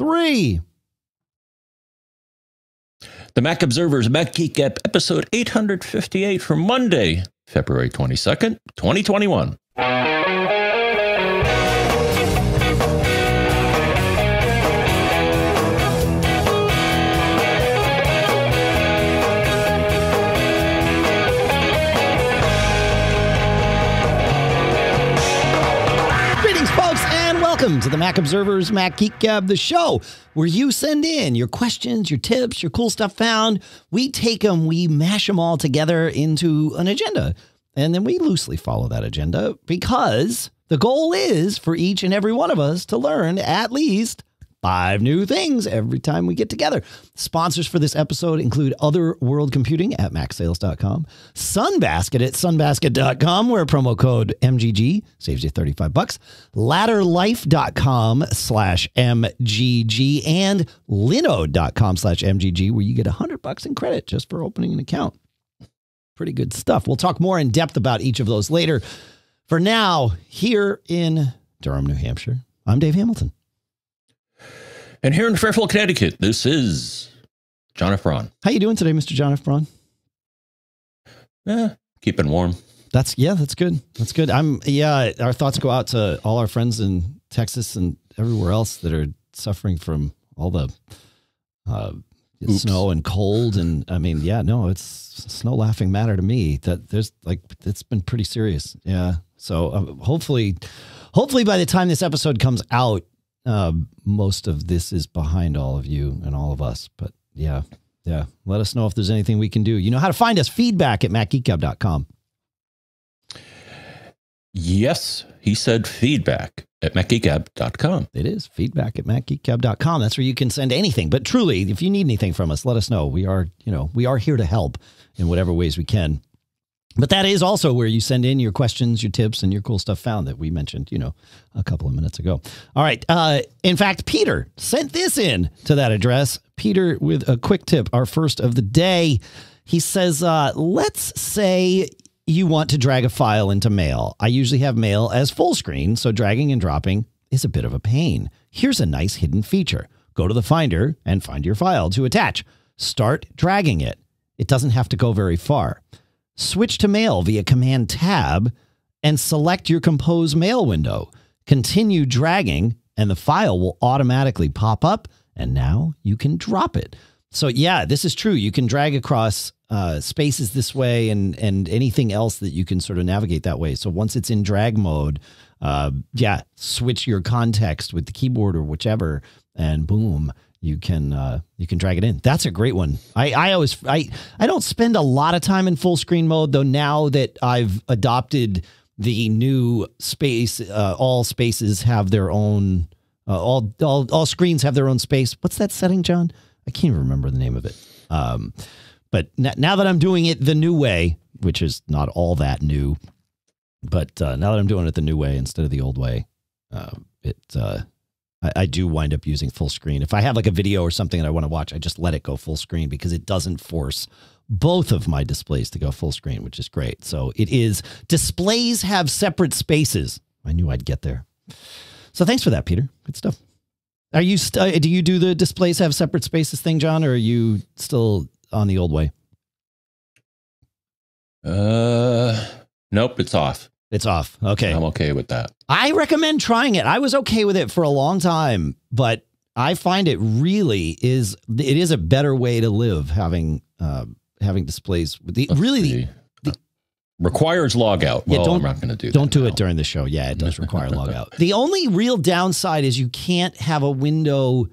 3. The Mac Observer's Mac Geek Gab, episode 858 for Monday, February 22nd, 2021. Welcome to the Mac Observer's Mac Geek Gab, the show where you send in your questions, your tips, your cool stuff found. We take them, we mash them all together into an agenda, and then we loosely follow that agenda because the goal is for each and every one of us to learn at least 5 new things every time we get together. Sponsors for this episode include Other World Computing at MacSales.com, Sunbasket at Sunbasket.com, where promo code MGG saves you $35, Ladderlife.com/MGG, and Linode.com/MGG, where you get $100 in credit just for opening an account. Pretty good stuff. We'll talk more in depth about each of those later. For now, here in Durham, New Hampshire, I'm Dave Hamilton. And here in Fairfield, Connecticut, this is John F. Braun. How you doing today, Mr. John F. Braun? Keeping warm. That's good. That's good. Our thoughts go out to all our friends in Texas and everywhere else that are suffering from all the snow and cold. And I mean, yeah, no, it's snow laughing matter to me. That there's like, it's been pretty serious. Yeah. So hopefully by the time this episode comes out, most of this is behind all of you and all of us, but yeah. Let us know if there's anything we can do. You know how to find us, feedback at MacGeekGab.com. Yes, he said feedback at MacGeekGab.com. It is feedback at MacGeekGab.com. That's where you can send anything, but truly, if you need anything from us, let us know. We are, you know, we are here to help in whatever ways we can, but that is also where you send in your questions, your tips, and your cool stuff found that we mentioned, you know, a couple of minutes ago. All right. In fact, Peter sent this in to that address. Peter with a quick tip, our first of the day. He says, let's say you want to drag a file into Mail. I usually have Mail as full screen, so dragging and dropping is a bit of a pain. Here's a nice hidden feature. Go to the Finder and find your file to attach. Start dragging it. It doesn't have to go very far. Switch to Mail via Command Tab and select your Compose Mail window. Continue dragging and the file will automatically pop up, and now you can drop it. So yeah, this is true. You can drag across spaces this way and anything else that you can sort of navigate that way. So once it's in drag mode, yeah, switch your context with the keyboard or whichever, and boom, you can drag it in. That's a great one. I don't spend a lot of time in full screen mode, though. Now that I've adopted the new space, all spaces have their own, all screens have their own space. What's that setting, John? I can't even remember the name of it. But now that I'm doing it the new way, which is not all that new, but, now that I'm doing it the new way instead of the old way, I do wind up using full screen. If I have like a video or something that I want to watch, I just let it go full screen because it doesn't force both of my displays to go full screen, which is great. So it is, displays have separate spaces. I knew I'd get there. So thanks for that, Peter. Good stuff. Are you, do you do the displays have separate spaces thing, John, or are you still on the old way? Nope, it's off. It's off. Okay. I'm okay with that. I recommend trying it. I was okay with it for a long time, but I find it really is, it is a better way to live having, having displays with the, requires logout. Yeah, well, I'm not going to do that. Don't do it during the show. Yeah, it does require logout. The only real downside is you can't have a window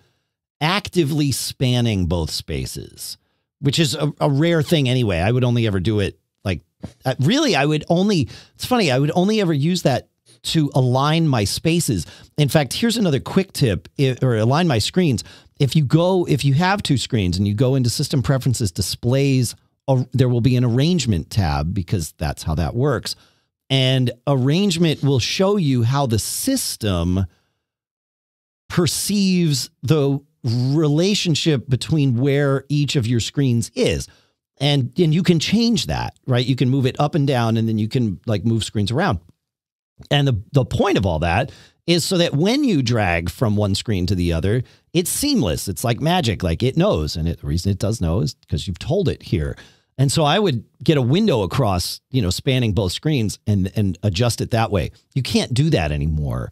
actively spanning both spaces, which is a rare thing anyway. I would only ever do it. Really, I would only, it's funny, I would only ever use that to align my spaces. In fact, here's another quick tip, or align my screens. If you have two screens and you go into System Preferences, Displays, there will be an Arrangement tab because that's how that works. And Arrangement will show you how the system perceives the relationship between where each of your screens is. And you can change that, right? You can move it up and down, and then you can like move screens around. And the point of all that is so that when you drag from one screen to the other, it's seamless. It's like magic, like it knows. And the reason it does know is because you've told it here. And so I would get a window across, you know, spanning both screens and adjust it that way. You can't do that anymore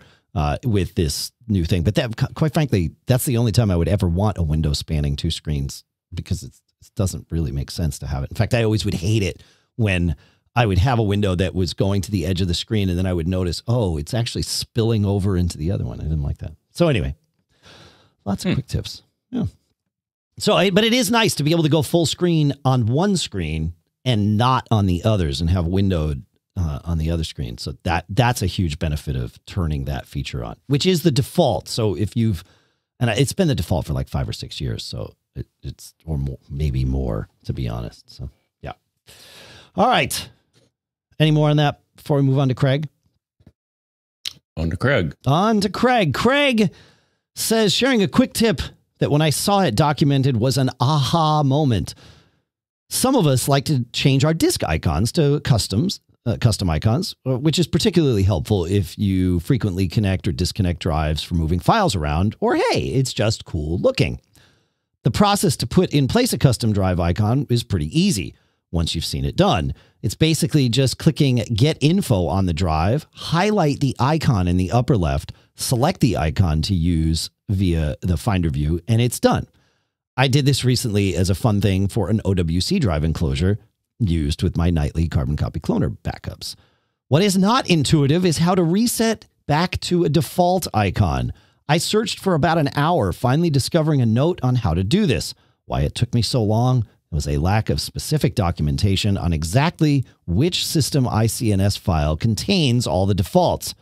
with this new thing. But that, quite frankly, that's the only time I would ever want a window spanning two screens, because it's, it doesn't really make sense to have it. In fact, I always would hate it when I would have a window that was going to the edge of the screen, and then I would notice, oh, it's actually spilling over into the other one. I didn't like that. So anyway, lots of quick tips. Yeah. So, but it is nice to be able to go full screen on one screen and not on the others, and have windowed on the other screen. So that's a huge benefit of turning that feature on, which is the default. So if you've, and it's been the default for like 5 or 6 years. So it's, or more, maybe more, to be honest. So yeah. All right. Any more on that before we move on to Craig? On to Craig. On to Craig. Craig says, sharing a quick tip that when I saw it documented was an aha moment. Some of us like to change our disk icons to custom icons, which is particularly helpful if you frequently connect or disconnect drives for moving files around, or hey, it's just cool looking. The process to put in place a custom drive icon is pretty easy once you've seen it done. It's basically just clicking Get Info on the drive, highlight the icon in the upper left, select the icon to use via the Finder view, and it's done. I did this recently as a fun thing for an OWC drive enclosure used with my nightly Carbon Copy Cloner backups. What is not intuitive is how to reset back to a default icon. I searched for about an hour, finally discovering a note on how to do this. Why it took me so long was a lack of specific documentation on exactly which system ICNS file contains all the defaults.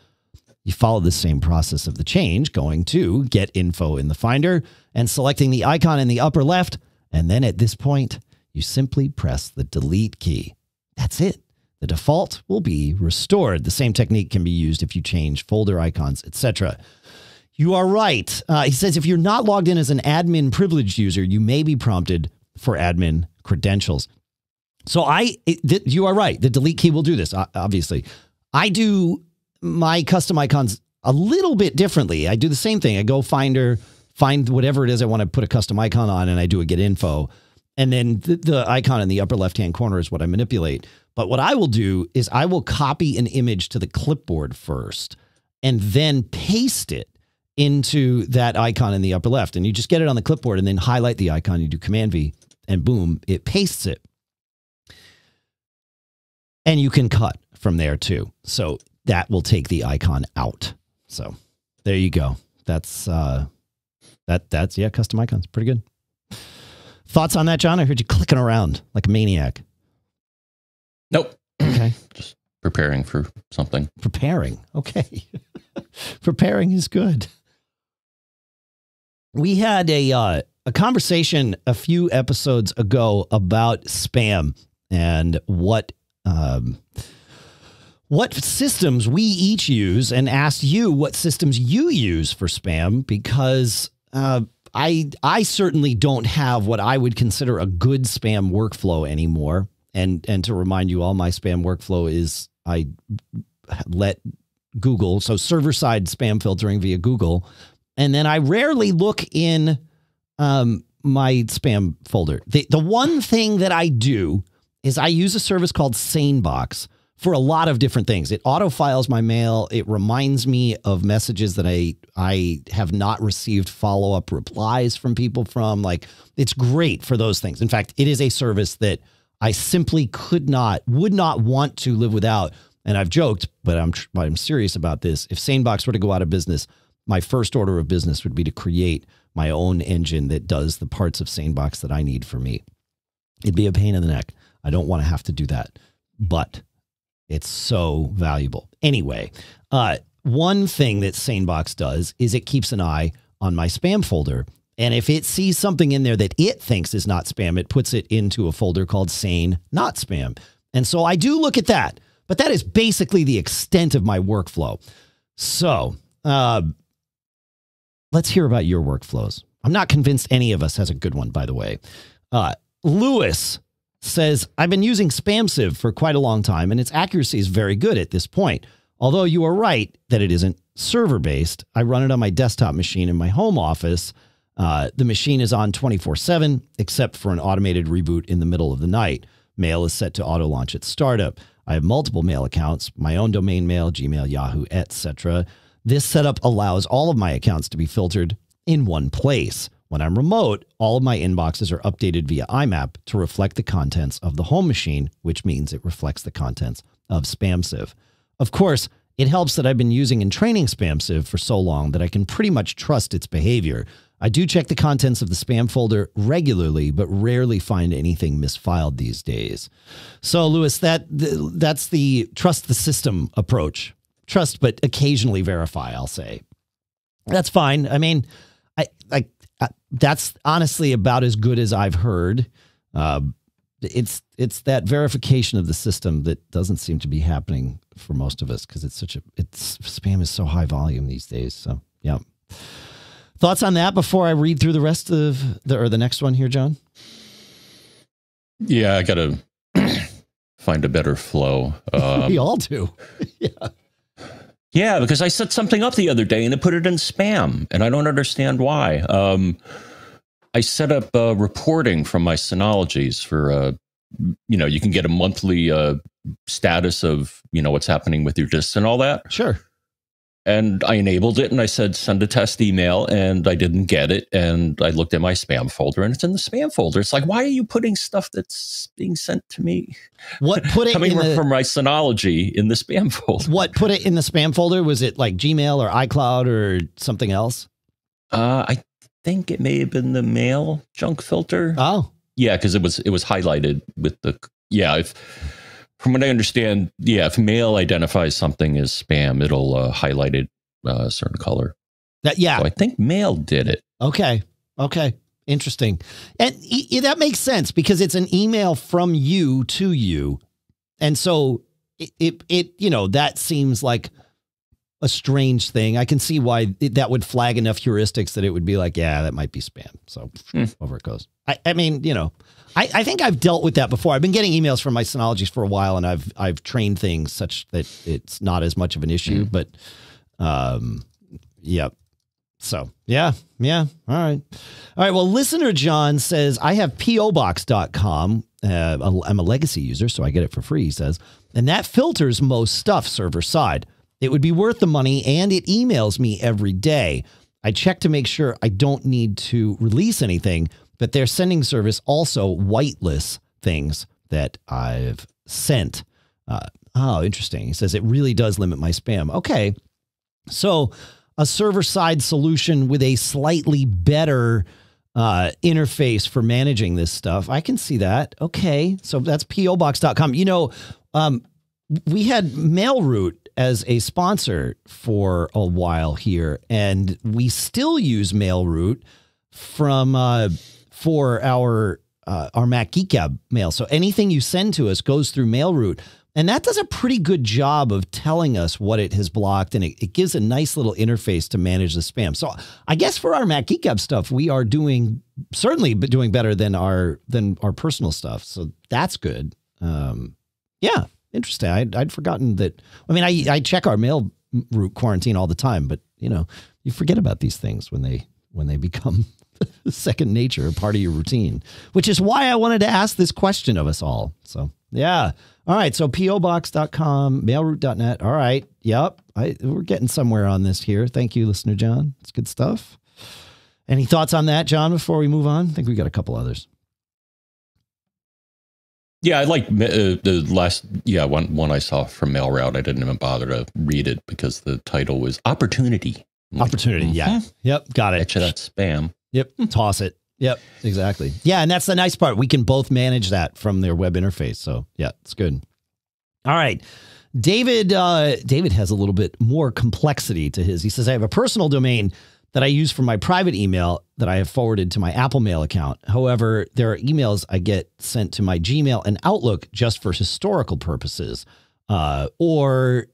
You follow the same process of the change, going to Get Info in the Finder and selecting the icon in the upper left. And then at this point, you simply press the delete key. That's it. The default will be restored. The same technique can be used if you change folder icons, etc. You are right. He says, if you're not logged in as an admin privileged user, you may be prompted for admin credentials. So you are right. The delete key will do this, obviously. I do my custom icons a little bit differently. I do the same thing. I go Finder, find whatever it is I want to put a custom icon on, and I do a Get Info. And then the icon in the upper left-hand corner is what I manipulate. But what I will do is I will copy an image to the clipboard first and then paste it into that icon in the upper left. And you just get it on the clipboard and then highlight the icon. You do Command-V and boom, it pastes it. And you can cut from there too. So that will take the icon out. So there you go. That's, yeah, custom icons. Pretty good. Thoughts on that, John? I heard you clicking around like a maniac. Nope. Okay. Just preparing for something. Preparing. Okay. Preparing is good. We had a conversation a few episodes ago about spam and what systems we each use, and asked you what systems you use for spam, because I certainly don't have what I would consider a good spam workflow anymore. And to remind you all, my spam workflow is I let Google, so server-side spam filtering via Google, and then I rarely look in my spam folder. The one thing that I do is I use a service called Sanebox for a lot of different things. It auto-files my mail. It reminds me of messages that I have not received follow-up replies from people from. Like, it's great for those things. In fact, it is a service that I simply would not want to live without. And I've joked, but I'm serious about this. If Sanebox were to go out of business, my first order of business would be to create my own engine that does the parts of Sanebox that I need for me. It'd be a pain in the neck. I don't want to have to do that, but it's so valuable. Anyway, one thing that Sanebox does is it keeps an eye on my spam folder. And if it sees something in there that it thinks is not spam, it puts it into a folder called Sane Not Spam. And so I do look at that. But that is basically the extent of my workflow. So let's hear about your workflows. I'm not convinced any of us has a good one, by the way. Lewis says, I've been using SpamSieve for quite a long time, and its accuracy is very good at this point, although you are right that it isn't server-based. I run it on my desktop machine in my home office. The machine is on 24/7, except for an automated reboot in the middle of the night. Mail is set to auto-launch at startup. I have multiple mail accounts, my own domain mail, Gmail, Yahoo, etc. This setup allows all of my accounts to be filtered in one place. When I'm remote, all of my inboxes are updated via IMAP to reflect the contents of the home machine, which means it reflects the contents of SpamSieve. Of course, it helps that I've been using and training SpamSieve for so long that I can pretty much trust its behavior. I do check the contents of the spam folder regularly, but rarely find anything misfiled these days. So, Lewis, that's the trust the system approach. Trust, but occasionally verify, I'll say. That's fine. I mean, that's honestly about as good as I've heard. It's that verification of the system that doesn't seem to be happening for most of us because spam is so high volume these days. So, yeah. Thoughts on that before I read through the rest of the next one here, John? Yeah, I gotta find a better flow. We all do. Yeah, because I set something up the other day and it put it in spam, and I don't understand why. I set up reporting from my Synologies for, you know, you can get a monthly status of, you know, what's happening with your disks and all that. Sure. And I enabled it and I said, send a test email, and I didn't get it. And I looked at my spam folder and it's in the spam folder. It's like, why are you putting stuff that's being sent to me? What put it coming from my Synology in the spam folder? What put it in the spam folder? Was it like Gmail or iCloud or something else? I think it may have been the mail junk filter. Oh yeah. Cause it was highlighted with the, yeah. From what I understand, yeah, if mail identifies something as spam, it'll highlight it a certain color. Yeah. So I think mail did it. Okay. Okay. Interesting. And that makes sense because it's an email from you to you. And so you know, that seems like a strange thing. I can see why that would flag enough heuristics that it would be like, yeah, that might be spam. So over it goes. I mean, you know. I think I've dealt with that before. I've been getting emails from my Synologies for a while, and I've trained things such that it's not as much of an issue. But, yeah. So, yeah. All right. Well, listener John says, I have POBox.com. I'm a legacy user, so I get it for free, he says. And that filters most stuff server side. It would be worth the money, and it emails me every day. I check to make sure I don't need to release anything, but their sending service also whitelists things that I've sent. Oh, interesting. He says it really does limit my spam. Okay. So a server-side solution with a slightly better interface for managing this stuff. I can see that. Okay. So that's POBox.com. You know, we had MailRoute as a sponsor for a while here, and we still use MailRoute from... for our Mac Geek Gab mail. So anything you send to us goes through MailRoute. And that does a pretty good job of telling us what it has blocked. And it gives a nice little interface to manage the spam. So I guess for our Mac Geek Gab stuff, we are certainly doing better than our personal stuff. So that's good. Yeah, interesting. I'd forgotten that. I mean, I check our MailRoute quarantine all the time, but you know, you forget about these things when they become second nature, part of your routine, which is why I wanted to ask this question of us all. So, yeah. All right. So POBox.com, MailRoute.net. All right. Yep. We're getting somewhere on this here. Thank you, listener John. It's good stuff. Any thoughts on that, John, before we move on? I think we got a couple others. Yeah, I like the last, yeah, one I saw from MailRoute. I didn't even bother to read it because the title was Opportunity. Opportunity. Yeah. Mm-hmm. Yep. Got it. Etch it out spam. Yep. Toss it. Yep. Exactly. Yeah. And that's the nice part. We can both manage that from their web interface. So yeah, it's good. All right. David has a little bit more complexity to his. He says, I have a personal domain that I use for my private email that I have forwarded to my Apple Mail account. However, there are emails I get sent to my Gmail and Outlook just for historical purposes, or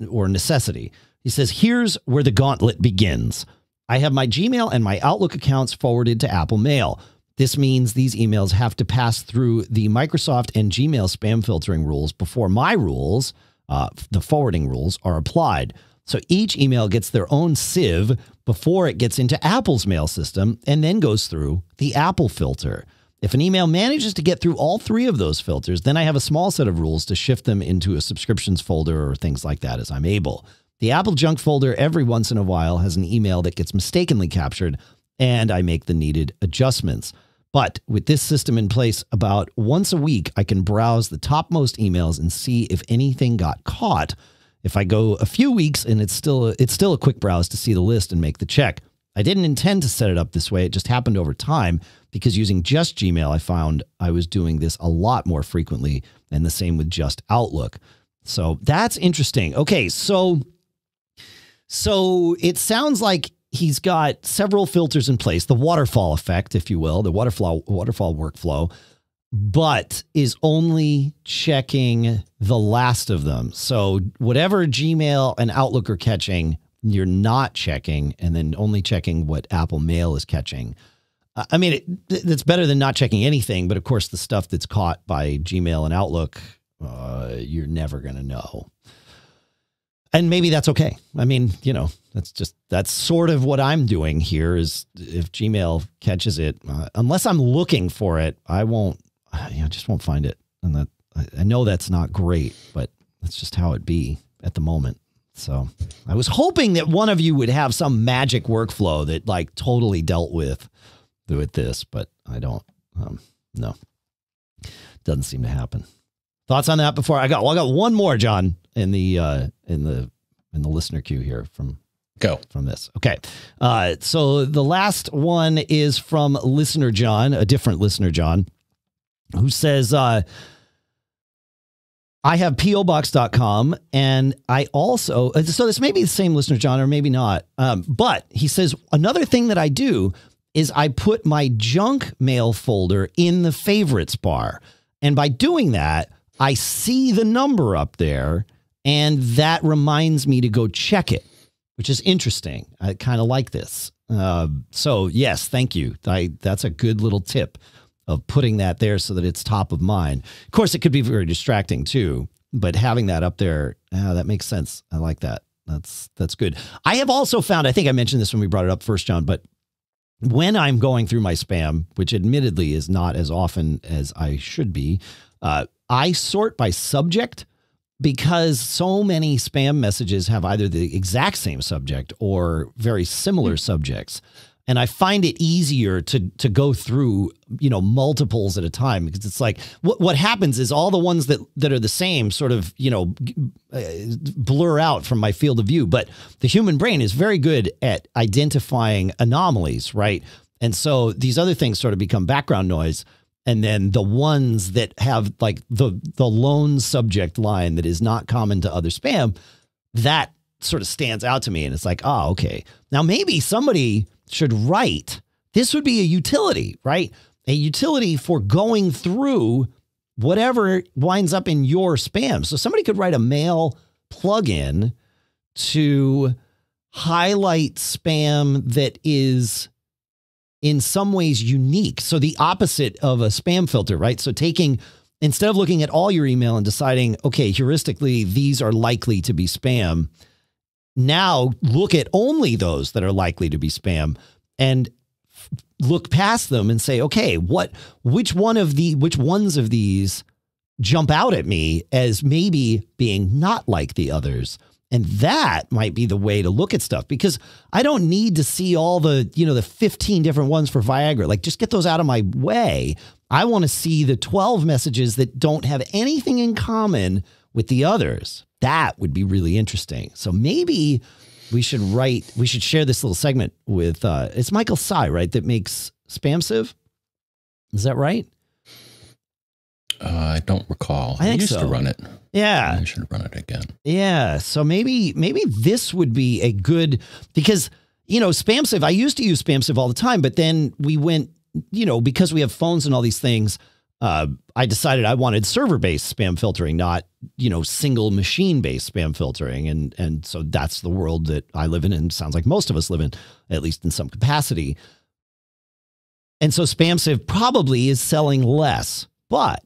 necessity. He says, here's where the gauntlet begins. I have my Gmail and my Outlook accounts forwarded to Apple Mail. This means these emails have to pass through the Microsoft and Gmail spam filtering rules before my rules, the forwarding rules, are applied. So each email gets their own sieve before it gets into Apple's mail system and then goes through the Apple filter. If an email manages to get through all three of those filters, then I have a small set of rules to shift them into a subscriptions folder or things like that as I'm able. The Apple junk folder every once in a while has an email that gets mistakenly captured, and I make the needed adjustments. But with this system in place, about once a week, I can browse the topmost emails and see if anything got caught. If I go a few weeks and it's still a quick browse to see the list and make the check. I didn't intend to set it up this way. It just happened over time because using just Gmail, I found I was doing this a lot more frequently, and the same with just Outlook. So that's interesting. Okay, so it sounds like he's got several filters in place, the waterfall effect, if you will, the waterfall workflow, but is only checking the last of them. So whatever Gmail and Outlook are catching, you're not checking, and then only checking what Apple Mail is catching. I mean, that's better than not checking anything, but of course the stuff that's caught by Gmail and Outlook, you're never going to know. And maybe that's okay. I mean, you know, that's sort of what I'm doing here is if Gmail catches it, unless I'm looking for it, I just won't find it. And that, I know that's not great, but that's just how it be at the moment. So I was hoping that one of you would have some magic workflow that like totally dealt with this, but I don't, no, doesn't seem to happen. Thoughts on that before I got one more, John, in the listener queue here from this. Okay. So the last one is from listener John, a different listener, John, who says, I have POBox.com, and I also, so this may be the same listener, John, or maybe not. But he says, another thing that I do is I put my junk mail folder in the favorites bar. And by doing that, I see the number up there, and that reminds me to go check it, which is interesting. I kind of like this. So yes, thank you. That's a good little tip of putting that there so that it's top of mind. Of course, it could be very distracting too, but having that up there, that makes sense. I like that. That's good. I have also found, I think I mentioned this when we brought it up first, John, but when I'm going through my spam, which admittedly is not as often as I should be, I sort by subject because so many spam messages have either the exact same subject or very similar subjects. And I find it easier to go through, you know, multiples at a time, because it's like what happens is all the ones that are the same sort of, you know, blur out from my field of view. But the human brain is very good at identifying anomalies, right? And so these other things sort of become background noise. And then the ones that have like the lone subject line that is not common to other spam, that sort of stands out to me. And it's like, oh, okay. Now maybe somebody should write, this would be a utility, right? A utility for going through whatever winds up in your spam. So somebody could write a mail plugin to highlight spam that is in some ways unique. So the opposite of a spam filter, right? So taking, instead of looking at all your email and deciding, okay, heuristically, these are likely to be spam, now look at only those that are likely to be spam and look past them and say, okay, which ones of these jump out at me as maybe being not like the others. And that might be the way to look at stuff, because I don't need to see all the, you know, the 15 different ones for Viagra. Like, just get those out of my way. I want to see the 12 messages that don't have anything in common with the others. That would be really interesting. So maybe we should share this little segment with, it's Michael Tsai, right? That makes SpamSieve. Is that right? I don't recall. I used to run it. Yeah. I should run it again. Yeah. So maybe this would be a good, because, you know, SpamSieve, I used to use SpamSieve all the time, but then we went, you know, because we have phones and all these things, I decided I wanted server-based spam filtering, not, you know, single machine-based spam filtering. And so that's the world that I live in, and sounds like most of us live in, at least in some capacity. And so SpamSieve probably is selling less, but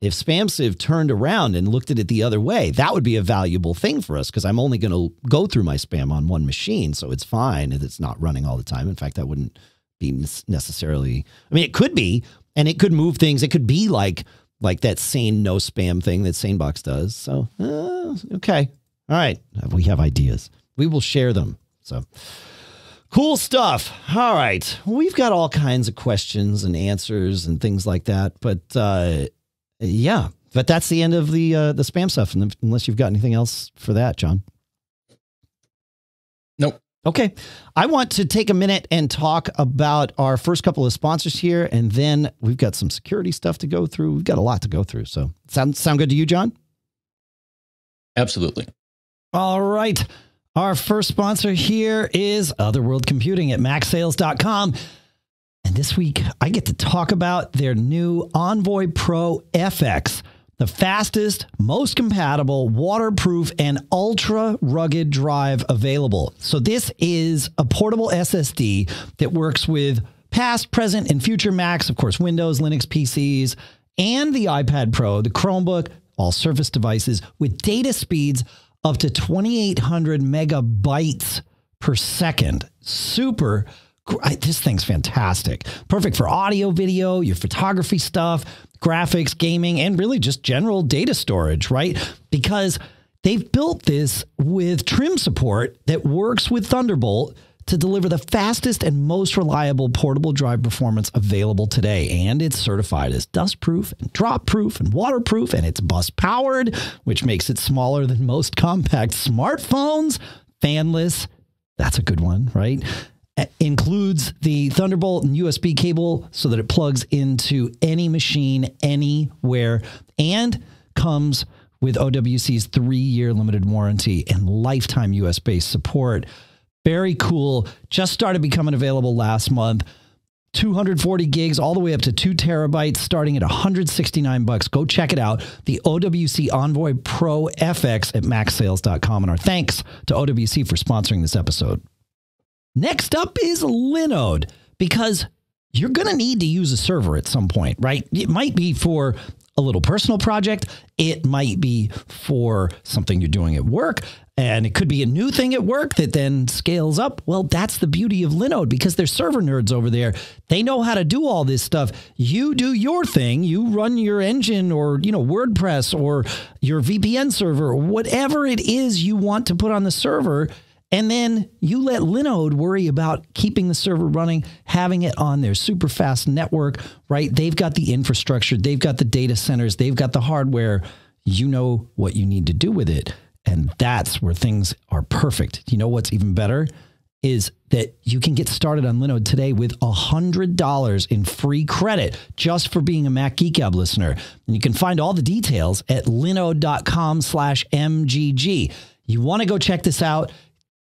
If SpamSieve turned around and looked at it the other way, that would be a valuable thing for us because I'm only going to go through my spam on one machine, so it's fine if it's not running all the time. In fact, that wouldn't be necessarily, I mean, it could be, and it could move things. It could be like that sane no spam thing that Sanebox does. So, okay. All right. We have ideas. We will share them. So cool stuff. All right. We've got all kinds of questions and answers and things like that, but, yeah, but that's the end of the spam stuff, unless you've got anything else for that, John. Nope. Okay. I want to take a minute and talk about our first couple of sponsors here, and then we've got some security stuff to go through. We've got a lot to go through. So sound good to you, John? Absolutely. All right. Our first sponsor here is Other World Computing at MacSales.com. And this week, I get to talk about their new Envoy Pro FX, the fastest, most compatible, waterproof, and ultra-rugged drive available. So this is a portable SSD that works with past, present, and future Macs, of course, Windows, Linux, PCs, and the iPad Pro, the Chromebook, all Surface devices, with data speeds up to 2,800 megabytes per second. Super This thing's fantastic. Perfect for audio, video, your photography stuff, graphics, gaming, and really just general data storage, right? Because they've built this with trim support that works with Thunderbolt to deliver the fastest and most reliable portable drive performance available today. And it's certified as dust-proof, and drop-proof, and waterproof, and it's bus-powered, which makes it smaller than most compact smartphones. Fanless, that's a good one, right? Includes the Thunderbolt and USB cable so that it plugs into any machine anywhere, and comes with OWC's 3-year limited warranty and lifetime US-based support. Very cool. Just started becoming available last month. 240 gigs all the way up to 2 terabytes, starting at $169. Go check it out. The OWC Envoy Pro FX at MacSales.com. And our thanks to OWC for sponsoring this episode. Next up is Linode, because you're going to need to use a server at some point, right? It might be for a little personal project. It might be for something you're doing at work, and it could be a new thing at work that then scales up. Well, that's the beauty of Linode, because they're server nerds over there. They know how to do all this stuff. You do your thing. You run your engine, or, you know, WordPress, or your VPN server, or whatever it is you want to put on the server. And then you let Linode worry about keeping the server running, having it on their super fast network, right? They've got the infrastructure. They've got the data centers. They've got the hardware. You know what you need to do with it. And that's where things are perfect. You know what's even better is that you can get started on Linode today with $100 in free credit just for being a Mac Geek Gab listener. And you can find all the details at linode.com/mgg. You want to go check this out.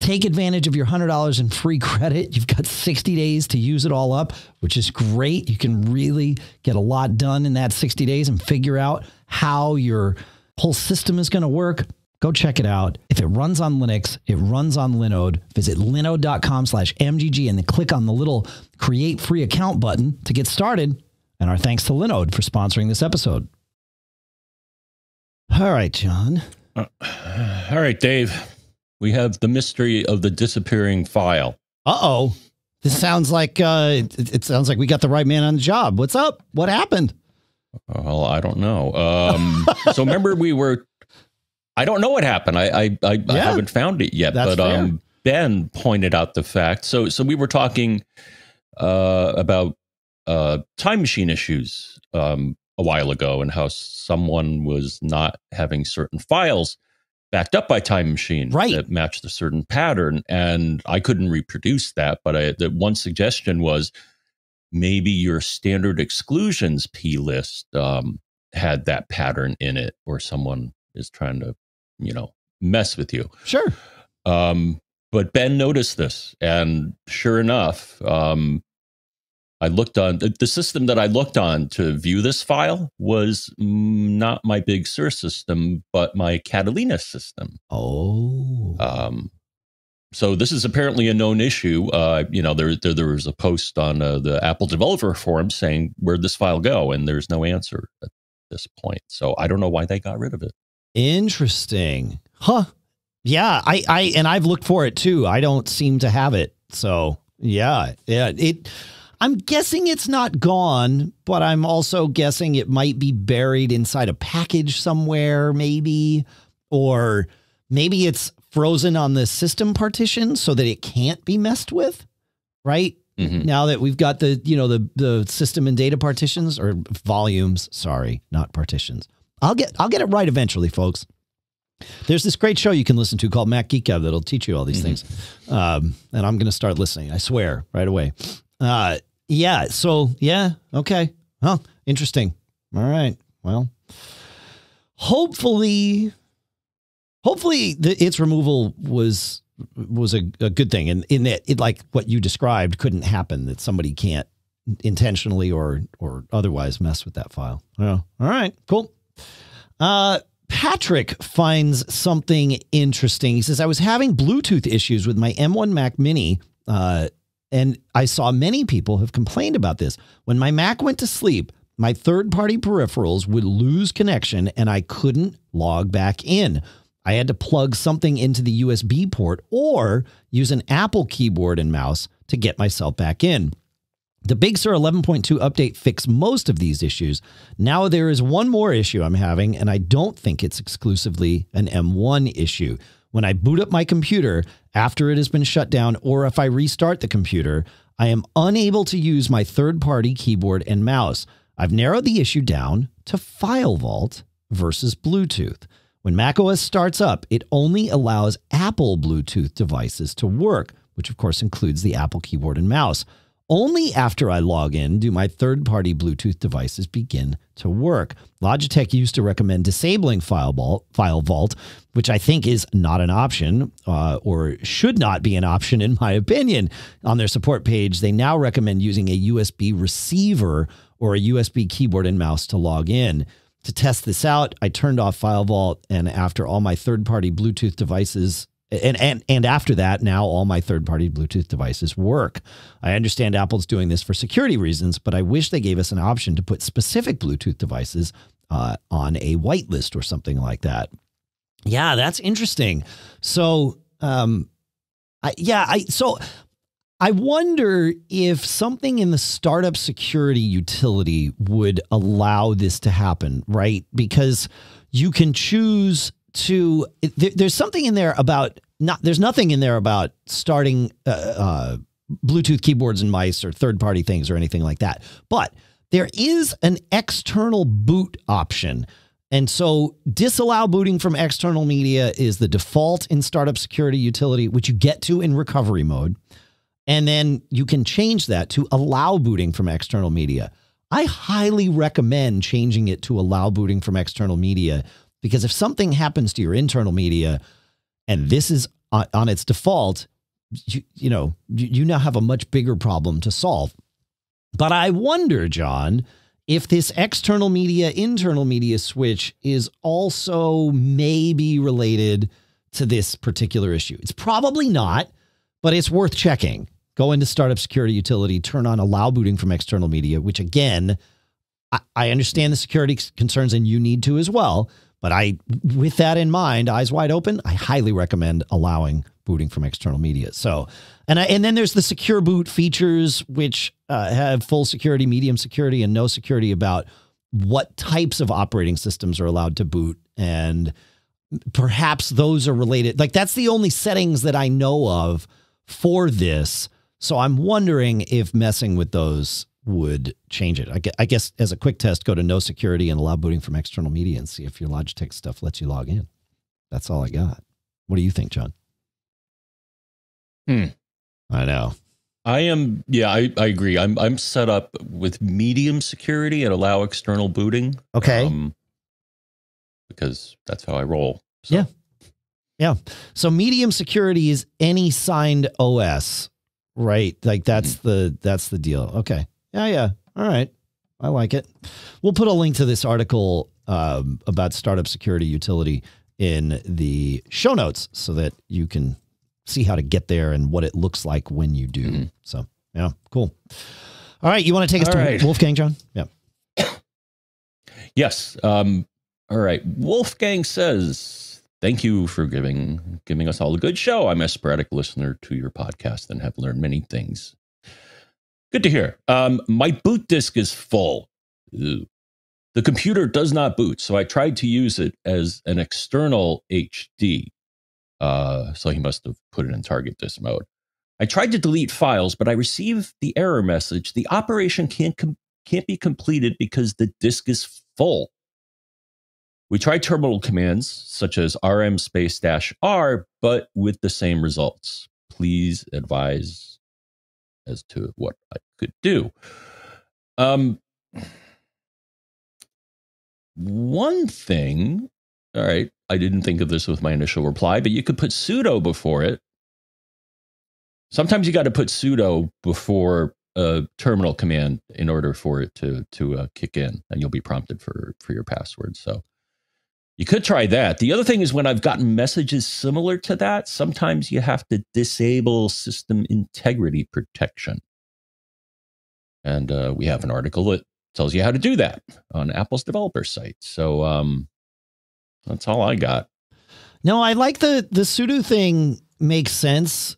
Take advantage of your $100 in free credit. You've got 60 days to use it all up, which is great. You can really get a lot done in that 60 days and figure out how your whole system is going to work. Go check it out. If it runs on Linux, it runs on Linode. Visit linode.com/mgg and then click on the little create free account button to get started. And our thanks to Linode for sponsoring this episode. All right, John. All right, Dave. We have the mystery of the disappearing file. Uh-oh. This sounds like, it sounds like we got the right man on the job. What's up? What happened? Well, I don't know. So remember we were, I don't know what happened. I haven't found it yet, but fair. Ben pointed out the fact. So we were talking about time machine issues a while ago, and how someone was not having certain files backed up by Time Machine, right, that matched a certain pattern. And I couldn't reproduce that, but the one suggestion was maybe your standard exclusions plist had that pattern in it, or someone is trying to, you know, mess with you. Sure. But Ben noticed this, and sure enough, I looked on the system that I looked on to view this file was not my Big Sur system, but my Catalina system. Oh, so this is apparently a known issue. You know, there was a post on the Apple developer forum saying, where'd this file go? And there's no answer. this point. So I don't know why they got rid of it. Interesting. Huh. Yeah. I've looked for it too. I don't seem to have it. So yeah. Yeah. I'm guessing it's not gone, but I'm also guessing it might be buried inside a package somewhere, maybe, or maybe it's frozen on the system partition so that it can't be messed with, right? Mm-hmm. Now that we've got the, you know, the system and data partitions or volumes, sorry, not partitions. I'll get it right eventually, folks. There's this great show you can listen to called Mac Geek Gab that'll teach you all these things. And I'm going to start listening, I swear, right away. Yeah. So yeah. Okay. Huh. Interesting. All right. Well, hopefully its removal was a good thing. And in that, it, like what you described, couldn't happen, that somebody can't intentionally or otherwise mess with that file. Yeah. All right, cool. Patrick finds something interesting. He says, I was having Bluetooth issues with my M1 Mac Mini, and I saw many people have complained about this. When my Mac went to sleep, my third-party peripherals would lose connection and I couldn't log back in. I had to plug something into the USB port or use an Apple keyboard and mouse to get myself back in. The Big Sur 11.2 update fixed most of these issues. Now there is one more issue I'm having, and I don't think it's exclusively an M1 issue. When I boot up my computer after it has been shut down, or if I restart the computer, I am unable to use my third-party keyboard and mouse. I've narrowed the issue down to FileVault versus Bluetooth. When macOS starts up, it only allows Apple Bluetooth devices to work, which of course includes the Apple keyboard and mouse. Only after I log in do my third-party Bluetooth devices begin to work. Logitech used to recommend disabling FileVault, which I think is not an option, or should not be an option in my opinion. On their support page, they now recommend using a USB receiver or a USB keyboard and mouse to log in. To test this out, I turned off FileVault, and after all my third-party Bluetooth devices And after that, now all my third-party Bluetooth devices work. I understand Apple's doing this for security reasons, but I wish they gave us an option to put specific Bluetooth devices on a whitelist or something like that. Yeah, that's interesting. So, I wonder if something in the startup security utility would allow this to happen, right? Because you can choose to, there's something in there about not, there's nothing in there about starting Bluetooth keyboards and mice or third-party things or anything like that. But there is an external boot option. And so disallow booting from external media is the default in Startup Security Utility, which you get to in recovery mode. And then you can change that to allow booting from external media. I highly recommend changing it to allow booting from external media, because if something happens to your internal media and this is on its default, you now have a much bigger problem to solve. But I wonder, John, if this external media, internal media switch is also maybe related to this particular issue. It's probably not, but it's worth checking. Go into Startup Security Utility, turn on allow booting from external media, which again, I understand the security concerns and you need to as well. But with that in mind, eyes wide open, I highly recommend allowing booting from external media. So, and then there's the secure boot features, which have full security, medium security, and no security about what types of operating systems are allowed to boot. And perhaps those are related. Like, that's the only settings that I know of for this. So I'm wondering if messing with those would change it. I guess as a quick test, go to no security and allow booting from external media and see if your Logitech stuff lets you log in. That's all I got. What do you think, John? I know. I agree. I'm set up with medium security and allow external booting. Okay. Because that's how I roll. So. Yeah. Yeah. So medium security is any signed OS, right? Like that's the deal. Okay. Yeah. Yeah. All right. I like it. We'll put a link to this article about Startup Security Utility in the show notes so that you can see how to get there and what it looks like when you do. So yeah, cool. All right. You want to take us to Wolfgang, John? Yeah. Yes. All right. Wolfgang says, thank you for giving us all a good show. I'm a sporadic listener to your podcast and have learned many things. Good to hear. My boot disk is full. Ew. The computer does not boot, so I tried to use it as an external HD. So he must have put it in target disk mode. I tried to delete files, but I received the error message. The operation can't be completed because the disk is full. We tried terminal commands such as rm -r, but with the same results. Please advise as to what I could do. One thing, all right, I didn't think of this with my initial reply, but you could put sudo before it. Sometimes you got to put sudo before a terminal command in order for it to kick in, and you'll be prompted for your password. So you could try that. The other thing is when I've gotten messages similar to that, sometimes you have to disable system integrity protection. And we have an article that tells you how to do that on Apple's developer site. So that's all I got. No, I like the sudo thing. Makes sense.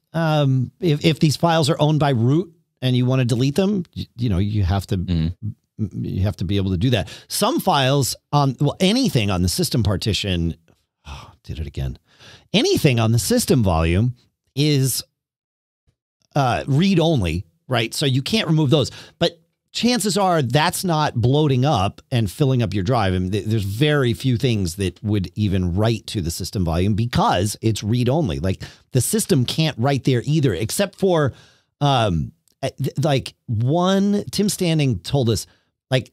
If these files are owned by root and you want to delete them, you know, you have to be able to do that. Some files on, well, anything on the system partition, oh, did it again. Anything on the system volume is read only, right? So you can't remove those. But chances are that's not bloating up and filling up your drive. I mean, there's very few things that would even write to the system volume because it's read only. Like the system can't write there either, except for like one. Tim Standing told us, like,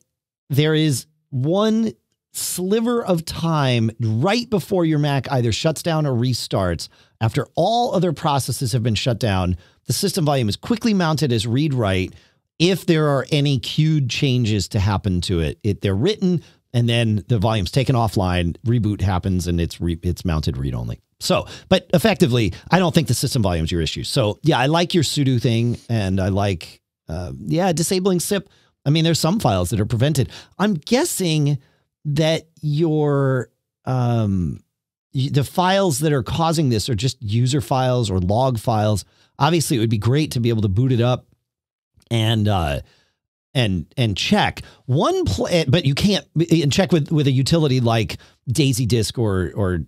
there is one sliver of time right before your Mac either shuts down or restarts. After all other processes have been shut down, the system volume is quickly mounted as read-write. If there are any queued changes to happen to it, they're written and then the volume's taken offline, reboot happens, and it's mounted read only. So, but effectively, I don't think the system volume's your issue. So yeah, I like your sudo thing, and I like, yeah, disabling SIP. I mean, there's some files that are prevented. I'm guessing that your, the files that are causing this are just user files or log files. Obviously it would be great to be able to boot it up and check one play, but you can't, and check with a utility like Daisy Disk or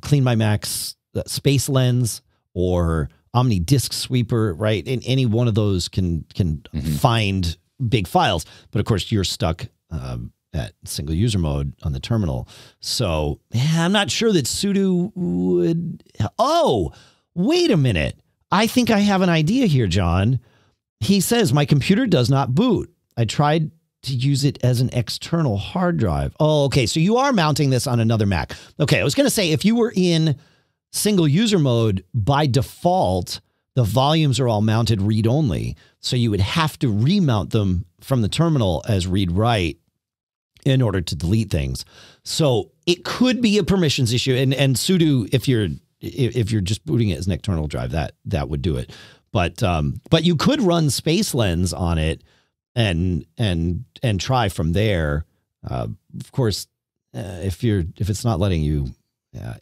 Clean My Mac's Space Lens or Omni Disk Sweeper, right? And any one of those can find big files, but of course you're stuck at single user mode on the terminal. So yeah, I'm not sure that sudo would. Oh, wait a minute. I think I have an idea here, John. He says, my computer does not boot. I tried to use it as an external hard drive. Oh, okay. So you are mounting this on another Mac. Okay. I was going to say, if you were in single user mode, by default, the volumes are all mounted read only. So you would have to remount them from the terminal as read write in order to delete things. So it could be a permissions issue. And sudo, if you're just booting it as an external drive, that would do it. But you could run Space Lens on it and try from there. Of course, if it's not letting you,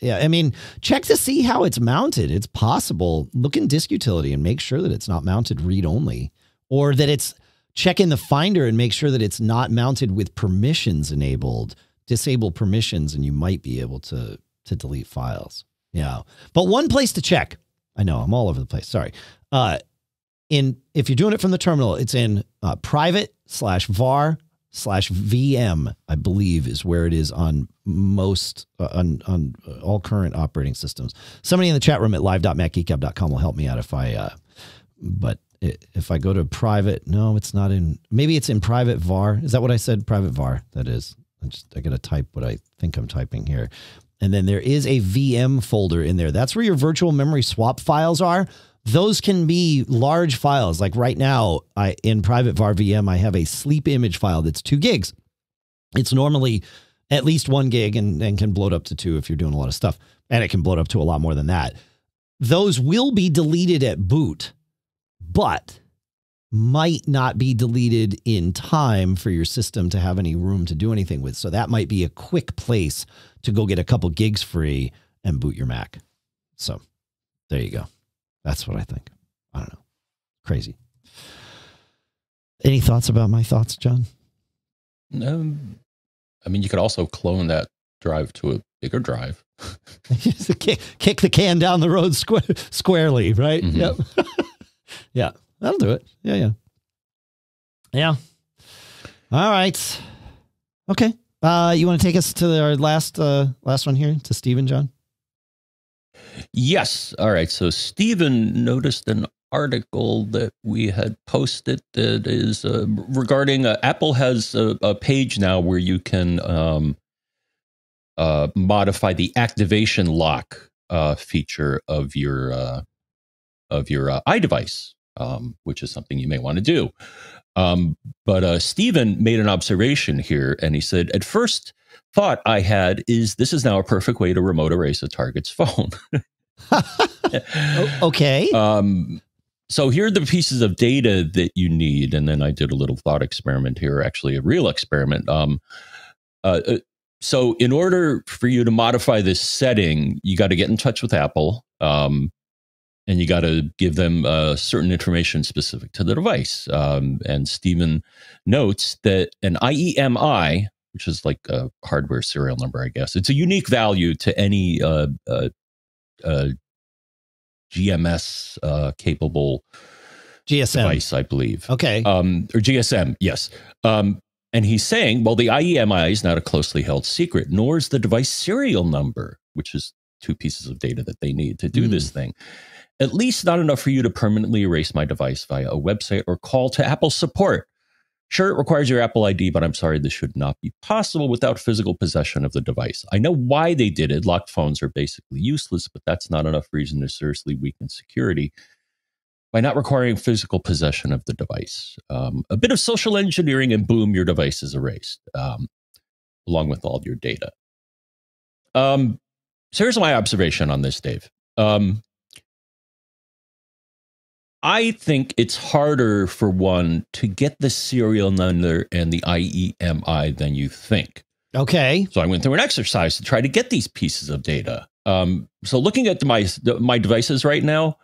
yeah. I mean, check to see how it's mounted. It's possible. Look in Disk Utility and make sure that it's not mounted read only, or that it's, check in the Finder and make sure that it's not mounted with permissions enabled. Disable permissions, and you might be able to delete files. Yeah, but one place to check. I know I'm all over the place. Sorry. If you're doing it from the terminal, it's in private/var/VM, I believe, is where it is on most, on all current operating systems. Somebody in the chat room at live.macgeekgab.com will help me out if I, but if I go to private, no, it's not in, maybe it's in private var. Is that what I said? Private var. That is, I got to type what I think I'm typing here. And then there is a VM folder in there. That's where your virtual memory swap files are. Those can be large files. Like right now, in private var VM, I have a sleep image file that's 2 gigs. It's normally at least 1 gig and can bloat up to 2 if you're doing a lot of stuff. And it can bloat up to a lot more than that. Those will be deleted at boot, but might not be deleted in time for your system to have any room to do anything with. So that might be a quick place to go get a couple gigs free and boot your Mac. So there you go. That's what I think. I don't know. Crazy. Any thoughts about my thoughts, John? I mean, you could also clone that drive to a bigger drive. Kick the can down the road squarely, right? Mm-hmm. Yep. Yeah. That'll do it. Yeah, yeah. Yeah. All right. Okay. You want to take us to our last one here, to Stephen, John? Yes. All right. So Stephen noticed an article that we had posted that is regarding Apple has a page now where you can modify the activation lock feature of your iDevice. Which is something you may want to do. But Stephen made an observation here, and he said, at first thought I had is this is now a perfect way to remote erase a target's phone. Okay. So here are the pieces of data that you need. And then I did a little thought experiment here, actually a real experiment. So in order for you to modify this setting, you got to get in touch with Apple. And you got to give them certain information specific to the device. And Stephen notes that an IEMI, which is like a hardware serial number, I guess, it's a unique value to any GMS-capable device, I believe. Okay. Or GSM, yes. And he's saying, well, the IEMI is not a closely held secret, nor is the device serial number, which is two pieces of data that they need to do this thing. At least not enough for you to permanently erase my device via a website or call to Apple support. Sure, it requires your Apple ID, but I'm sorry, this should not be possible without physical possession of the device. I know why they did it. Locked phones are basically useless, but that's not enough reason to seriously weaken security by not requiring physical possession of the device. A bit of social engineering and boom, your device is erased, along with all your data. So here's my observation on this, Dave. I think it's harder for one to get the serial number and the IEMI than you think. Okay. So I went through an exercise to try to get these pieces of data. So looking at my devices right now,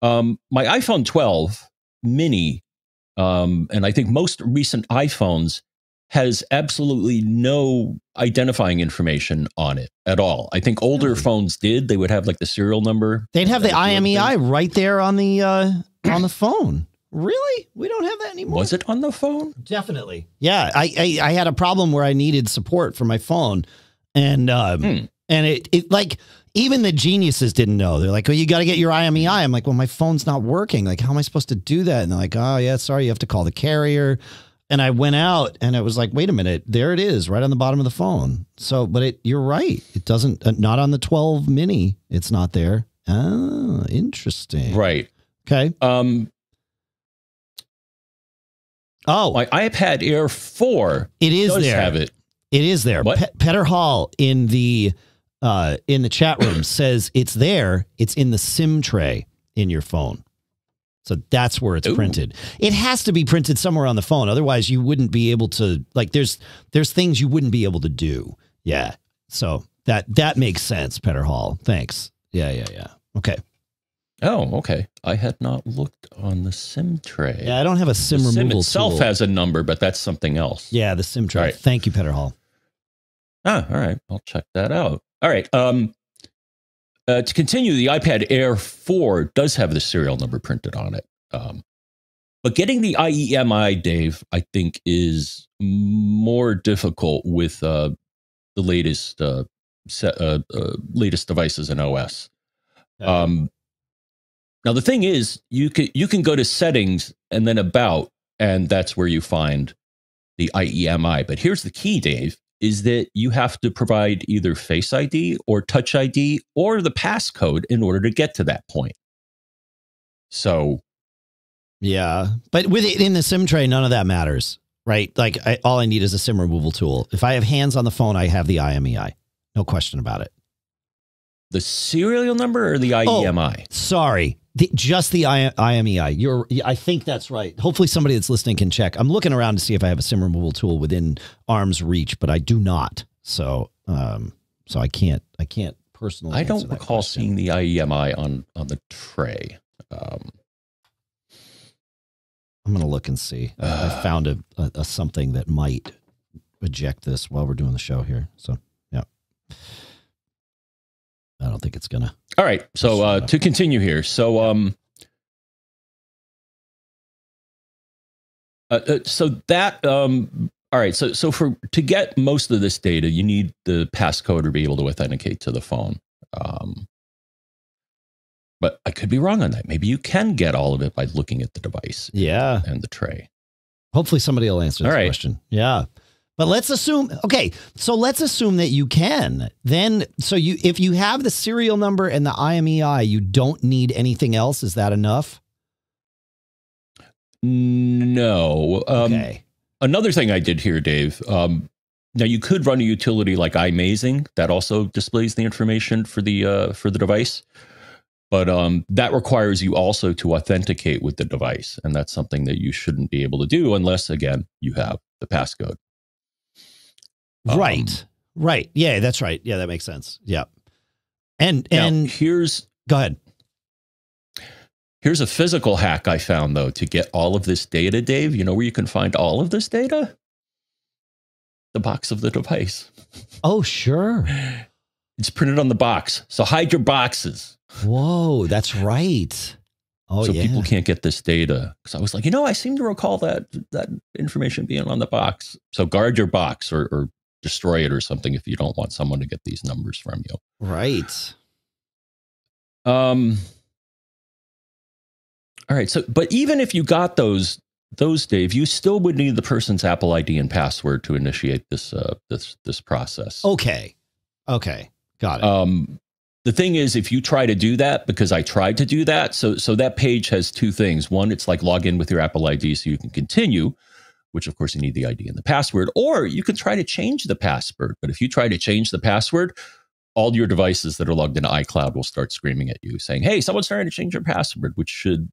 my iPhone 12 mini, and I think most recent iPhones, has absolutely no identifying information on it at all. I think older phones did. They would have like the serial number. They'd have the IMEI right there on the phone. Really? We don't have that anymore. Was it on the phone? Definitely. Yeah. I had a problem where I needed support for my phone, and it like even the geniuses didn't know. They're like, well, you got to get your IMEI. I'm like, well, my phone's not working. Like, how am I supposed to do that? And they're like, oh yeah, sorry, you have to call the carrier. And I went out and it was like, wait a minute, there it is right on the bottom of the phone. So, but you're right. It doesn't, not on the 12 mini. It's not there. Oh, interesting. Right. Okay. Oh, my iPad Air 4. It is there. Have it. It is there. Petter Hall in the chat room says it's there. It's in the SIM tray in your phone. So that's where it's printed. It has to be printed somewhere on the phone. Otherwise you wouldn't be able to, like, there's things you wouldn't be able to do. Yeah. So that makes sense. Petter Hall. Thanks. Yeah. Yeah. Yeah. Okay. Oh, okay. I had not looked on the SIM tray. Yeah. I don't have a SIM removal tool. SIM itself has a number, but that's something else. Yeah. The SIM tray. Right. Thank you, Petter Hall. Ah, all right. I'll check that out. All right. To continue, the iPad Air 4 does have the serial number printed on it. But getting the IEMI, Dave, I think is more difficult with the latest latest devices in OS. Now, the thing is, you can go to settings and then about, and that's where you find the IEMI. But here's the key, Dave. Is that you have to provide either Face ID or Touch ID or the passcode in order to get to that point. So. Yeah, but with it in the SIM tray, none of that matters, right? Like all I need is a SIM removal tool. If I have hands on the phone, I have the IMEI. No question about it. The serial number or the IEMI? Oh, sorry. Just the IMEI. I think that's right. Hopefully somebody that's listening can check. I'm looking around to see if I have a SIM removal tool within arm's reach, but I do not. So, so I can't personally. I don't recall seeing the IEMI on the tray. I'm going to look and see. I found a something that might eject this while we're doing the show here. So, yeah. I don't think it's gonna. All right. So to continue here. So all right. So to get most of this data, you need the passcode to be able to authenticate to the phone. But I could be wrong on that. Maybe you can get all of it by looking at the device. Yeah. And the tray. Hopefully somebody will answer this question. Yeah. But let's assume, okay, so let's assume that you can. Then, so you, if you have the serial number and the IMEI, you don't need anything else. Is that enough? No. Okay. Another thing I did here, Dave, now you could run a utility like iMazing that also displays the information for the device, but that requires you also to authenticate with the device. And that's something that you shouldn't be able to do unless, again, you have the passcode. Right. Right. Yeah, that's right. Yeah, that makes sense. Yeah. And here's, go ahead. Here's a physical hack I found, though, to get all of this data, Dave. You know where you can find all of this data? The box of the device. Oh, sure. It's printed on the box. So hide your boxes. Whoa, that's right. Oh, so yeah. People can't get this data. Because I was like, you know, I seem to recall that information being on the box. So guard your box or destroy it or something if you don't want someone to get these numbers from you. Right. All right. So, but even if you got those, Dave, you still would need the person's Apple ID and password to initiate this this process. Okay. Okay. Got it. The thing is, if you try to do that, because I tried to do that, so that page has two things. One, it's like log in with your Apple ID so you can continue, which of course you need the ID and the password, or you can try to change the password. But if you try to change the password, all your devices that are logged into iCloud will start screaming at you saying, hey, someone's trying to change your password, which should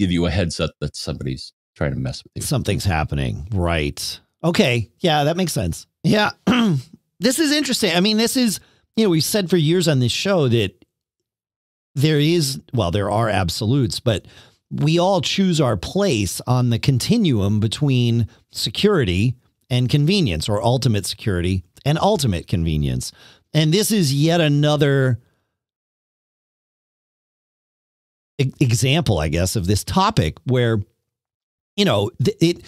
give you a heads up that somebody's trying to mess with you. Something's happening. Right. Okay. Yeah, that makes sense. Yeah. This is interesting. I mean, this is... You know, we've said for years on this show that there are absolutes, but we all choose our place on the continuum between security and convenience, or ultimate security and ultimate convenience. And this is yet another example, I guess, of this topic where, you know, it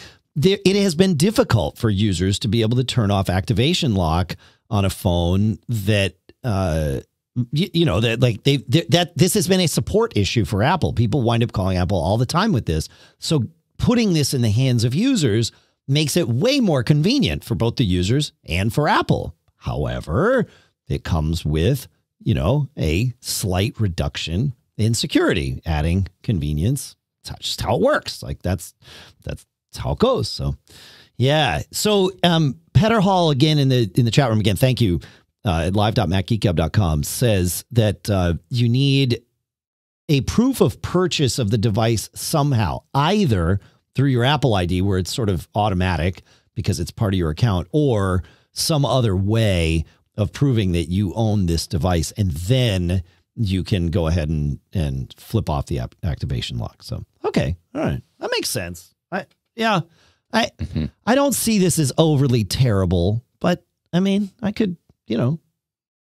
has been difficult for users to be able to turn off activation lock on a phone that, this has been a support issue for Apple. People wind up calling Apple all the time with this. So putting this in the hands of users makes it way more convenient for both the users and for Apple. However, it comes with, you know, a slight reduction in security, adding convenience. That's just how it works. Like that's how it goes. So, yeah. So, Petter Hall again in the chat room again, thank you, at live.macgeekgab.com says that you need a proof of purchase of the device somehow, either through your Apple ID where it's sort of automatic because it's part of your account, or some other way of proving that you own this device. And then you can go ahead and flip off the activation lock. So, okay. All right. That makes sense. I don't see this as overly terrible, but I mean, I could, you know,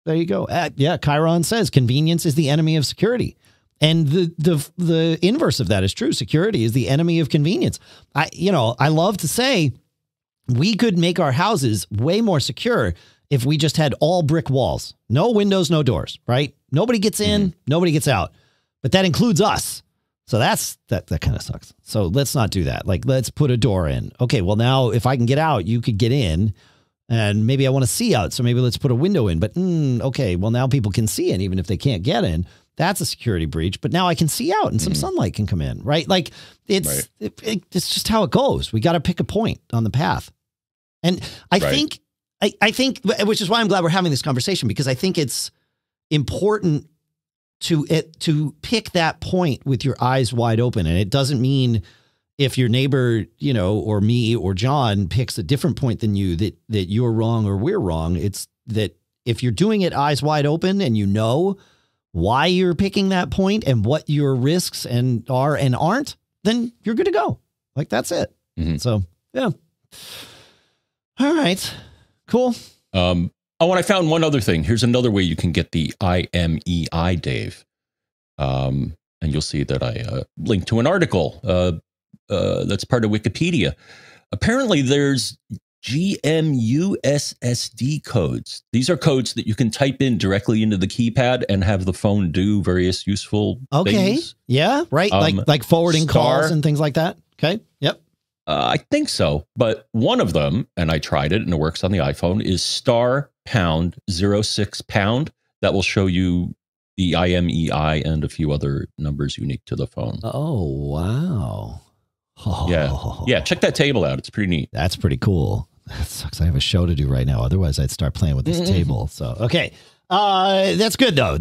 there you go. Yeah. Chiron says convenience is the enemy of security. And the inverse of that is true. Security is the enemy of convenience. I love to say we could make our houses way more secure if we just had all brick walls, no windows, no doors, right? Nobody gets in, nobody gets out, but that includes us. So that kind of sucks. So let's not do that. Like, let's put a door in. Okay, well, now if I can get out, you could get in, and maybe I want to see out. So maybe let's put a window in, but okay, well, now people can see in, even if they can't get in. That's a security breach, but now I can see out and some sunlight can come in, right? Like it's just how it goes. We got to pick a point on the path. And I think, which is why I'm glad we're having this conversation, because I think it's important to pick that point with your eyes wide open. And it doesn't mean if your neighbor, you know, or me or John picks a different point than you that you're wrong or we're wrong. It's that if you're doing it eyes wide open and you know why you're picking that point and what your risks and aren't, then you're good to go. Like, that's it. Mm-hmm. So, yeah. All right. Cool. Oh, and I found one other thing. Here's another way you can get the IMEI, Dave. And you'll see that I linked to an article that's part of Wikipedia. Apparently, there's GMUSSD codes. These are codes that you can type in directly into the keypad and have the phone do various useful things. Yeah. Right. Like forwarding calls and things like that. Okay. Yep. I think so. But one of them, and I tried it and it works on the iPhone, is *#06#. That will show you the IMEI and a few other numbers unique to the phone. Oh, wow. Oh. Yeah. Yeah. Check that table out. It's pretty neat. That's pretty cool. That sucks. I have a show to do right now. Otherwise, I'd start playing with this table. So, okay. That's good, though.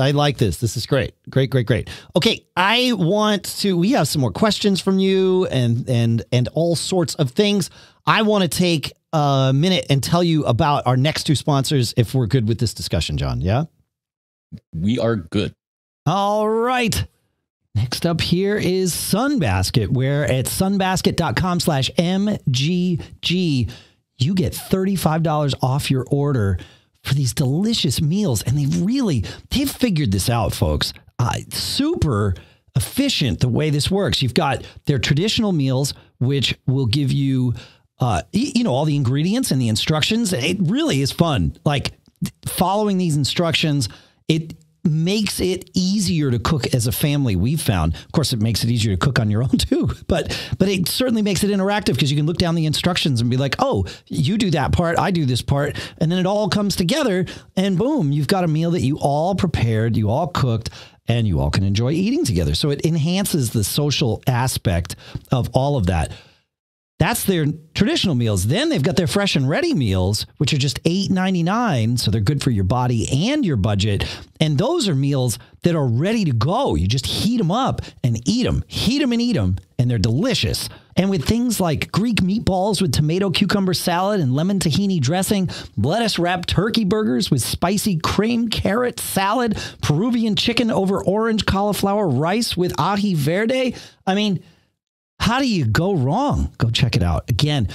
I like this. This is great. Great, great, great. Okay. We have some more questions from you and all sorts of things. I want to take a minute and tell you about our next two sponsors if we're good with this discussion, John. Yeah? We are good. All right. Next up here is Sunbasket, where at sunbasket.com/MGG, you get $35 off your order for these delicious meals. And they've figured this out, folks. Super efficient the way this works. You've got their traditional meals, which will give you, you know, all the ingredients and the instructions. It really is fun. Like, following these instructions, it makes it easier to cook as a family, we've found. Of course, it makes it easier to cook on your own too, but it certainly makes it interactive because you can look down the instructions and be like, oh, you do that part, I do this part. And then it all comes together and boom, you've got a meal that you all prepared, you all cooked, and you all can enjoy eating together. So it enhances the social aspect of all of that. That's their traditional meals. Then they've got their fresh and ready meals, which are just $8.99. So they're good for your body and your budget. And those are meals that are ready to go. You just heat them up and eat them, and they're delicious. And with things like Greek meatballs with tomato cucumber salad and lemon tahini dressing, lettuce wrapped turkey burgers with spicy cream carrot salad, Peruvian chicken over orange cauliflower rice with ají verde. I mean, how do you go wrong? Go check it out. Again,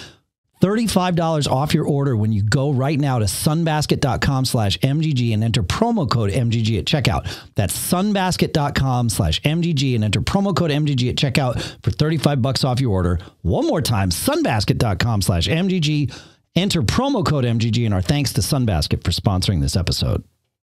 $35 off your order when you go right now to sunbasket.com/MGG and enter promo code MGG at checkout. That's sunbasket.com/MGG and enter promo code MGG at checkout for $35 off your order. One more time, sunbasket.com/MGG. Enter promo code MGG, and our thanks to Sunbasket for sponsoring this episode.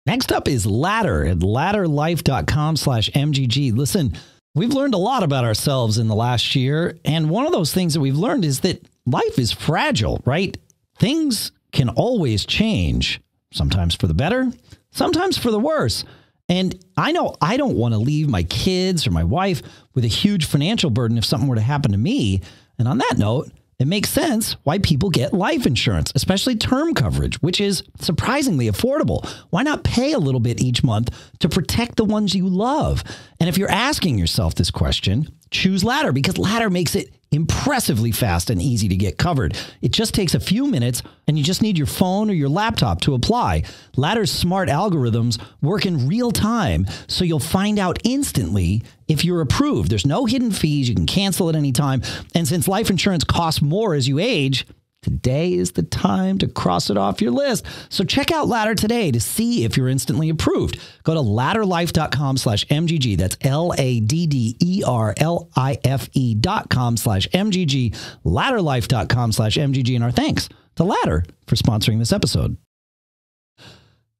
Next up is Ladder at ladderlife.com/MGG. Listen, we've learned a lot about ourselves in the last year, and one of those things that we've learned is that life is fragile, right? Things can always change, sometimes for the better, sometimes for the worse. And I know I don't want to leave my kids or my wife with a huge financial burden if something were to happen to me. And on that note, it makes sense why people get life insurance, especially term coverage, which is surprisingly affordable. Why not pay a little bit each month to protect the ones you love? And if you're asking yourself this question, choose Ladder, because Ladder makes it impressively fast and easy to get covered. It just takes a few minutes, and you just need your phone or your laptop to apply. Ladder's smart algorithms work in real time, so you'll find out instantly if you're approved. There's no hidden fees. You can cancel at any time. And since life insurance costs more as you age, today is the time to cross it off your list. So check out Ladder today to see if you're instantly approved. Go to ladderlife.com/MGG. That's LADDERLIFE.com/MGG. Ladderlife.com/MGG. And our thanks to Ladder for sponsoring this episode.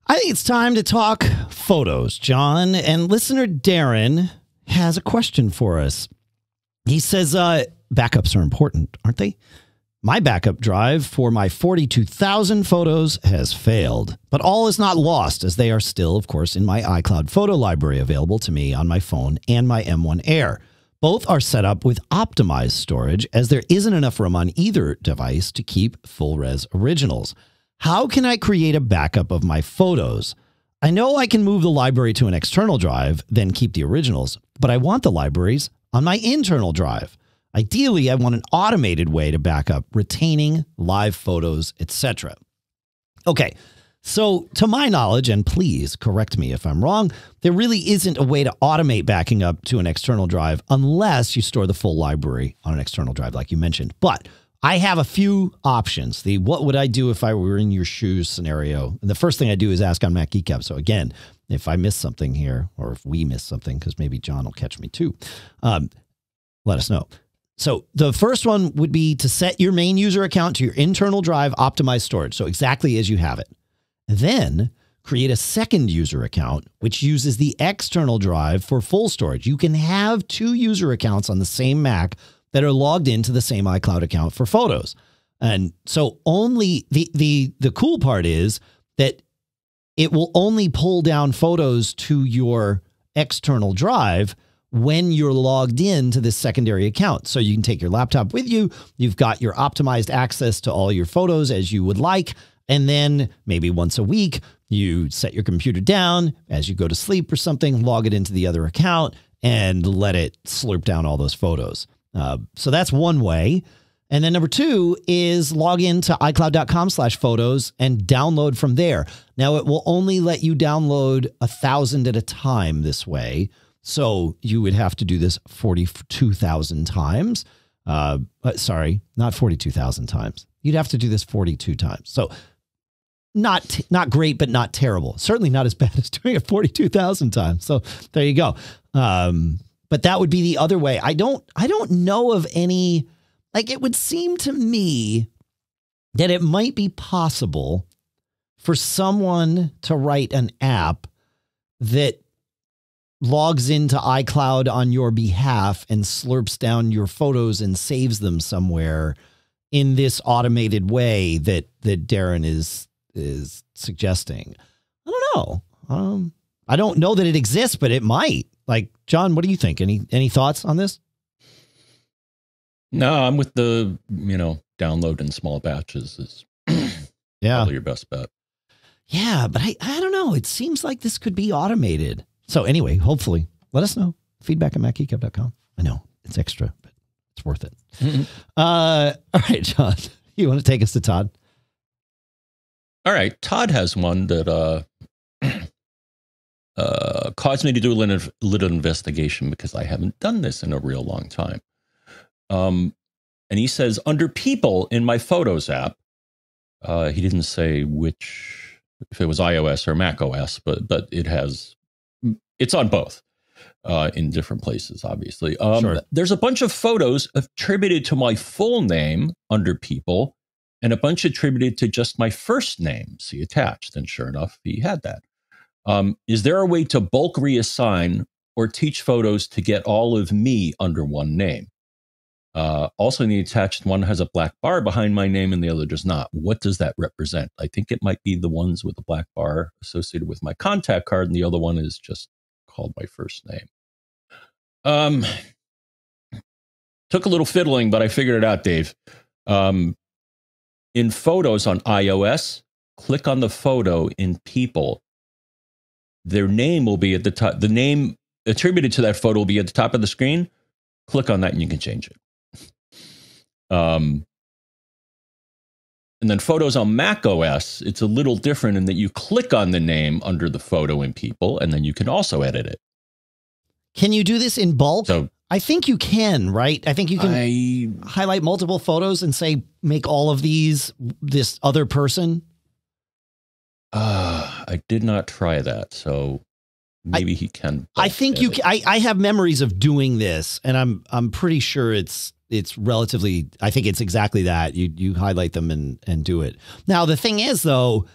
I think it's time to talk photos, John. And listener Darren has a question for us. He says, backups are important, aren't they? My backup drive for my 42,000 photos has failed, but all is not lost, as they are still, of course, in my iCloud photo library available to me on my phone and my M1 Air. Both are set up with optimized storage, as there isn't enough room on either device to keep full res originals. How can I create a backup of my photos? I know I can move the library to an external drive, then keep the originals, but I want the libraries on my internal drive. Ideally, I want an automated way to back up retaining live photos, etc. Okay, so to my knowledge, and please correct me if I'm wrong, there really isn't a way to automate backing up to an external drive unless you store the full library on an external drive like you mentioned. But I have a few options. The what would I do if I were in your shoes scenario. And the first thing I do is ask on Mac Geek Gab. So again, if I miss something here, or if we miss something, because maybe John will catch me too, let us know. So the first one would be to set your main user account to your internal drive optimized storage. So exactly as you have it. Then create a second user account, which uses the external drive for full storage. You can have two user accounts on the same Mac that are logged into the same iCloud account for photos. And so only the cool part is that it will only pull down photos to your external drive when you're logged in to this secondary account. So you can take your laptop with you. You've got your optimized access to all your photos as you would like. And then maybe once a week, you set your computer down as you go to sleep or something, log it into the other account and let it slurp down all those photos. So that's one way. And then number two is log into iCloud.com/photos and download from there. Now it will only let you download 1,000 at a time this way. So you would have to do this 42,000 times. Sorry, not 42,000 times. You'd have to do this 42 times. So not great, but not terrible. Certainly not as bad as doing it 42,000 times. So there you go. But that would be the other way. I don't know of any, like it would seem to me that it might be possible for someone to write an app that logs into iCloud on your behalf and slurps down your photos and saves them somewhere in this automated way that Darren is suggesting. I don't know. I don't know that it exists, but it might. Like, John, what do you think? Any thoughts on this? No, I'm with the, download in small batches is yeah, probably your best bet. Yeah, but I don't know. It seems like this could be automated. So anyway, hopefully, let us know. Feedback at MacGeekGab.com. I know, it's extra, but it's worth it. All right, John, you want to take us to Todd? All right, Todd has one that caused me to do a little investigation because I haven't done this in a real long time. And he says, under people in my Photos app, he didn't say which, if it was iOS or Mac OS, but it has... It's on both in different places, obviously. Sure. There's a bunch of photos attributed to my full name under people and a bunch attributed to just my first name. See attached. And sure enough, he had that. Is there a way to bulk reassign or teach photos to get all of me under one name? Also, in the attached one has a black bar behind my name and the other does not. What does that represent? I think it might be the ones with the black bar associated with my contact card and the other one is just called my first name. Took a little fiddling, but I figured it out, Dave. In Photos on iOS, click on the photo in People. Their name will be at the top. The name attributed to that photo will be at the top of the screen. Click on that and you can change it. And then Photos on Mac OS, it's a little different in that you click on the name under the photo in People, and then you can also edit it. Can you do this in bulk? So, I think you can, right? I think you can highlight multiple photos and say, make all of these this other person. I did not try that, so maybe he can. I think you can. I have memories of doing this, and I'm pretty sure it's relatively, I think it's exactly that. You highlight them and do it. Now, the thing is, though,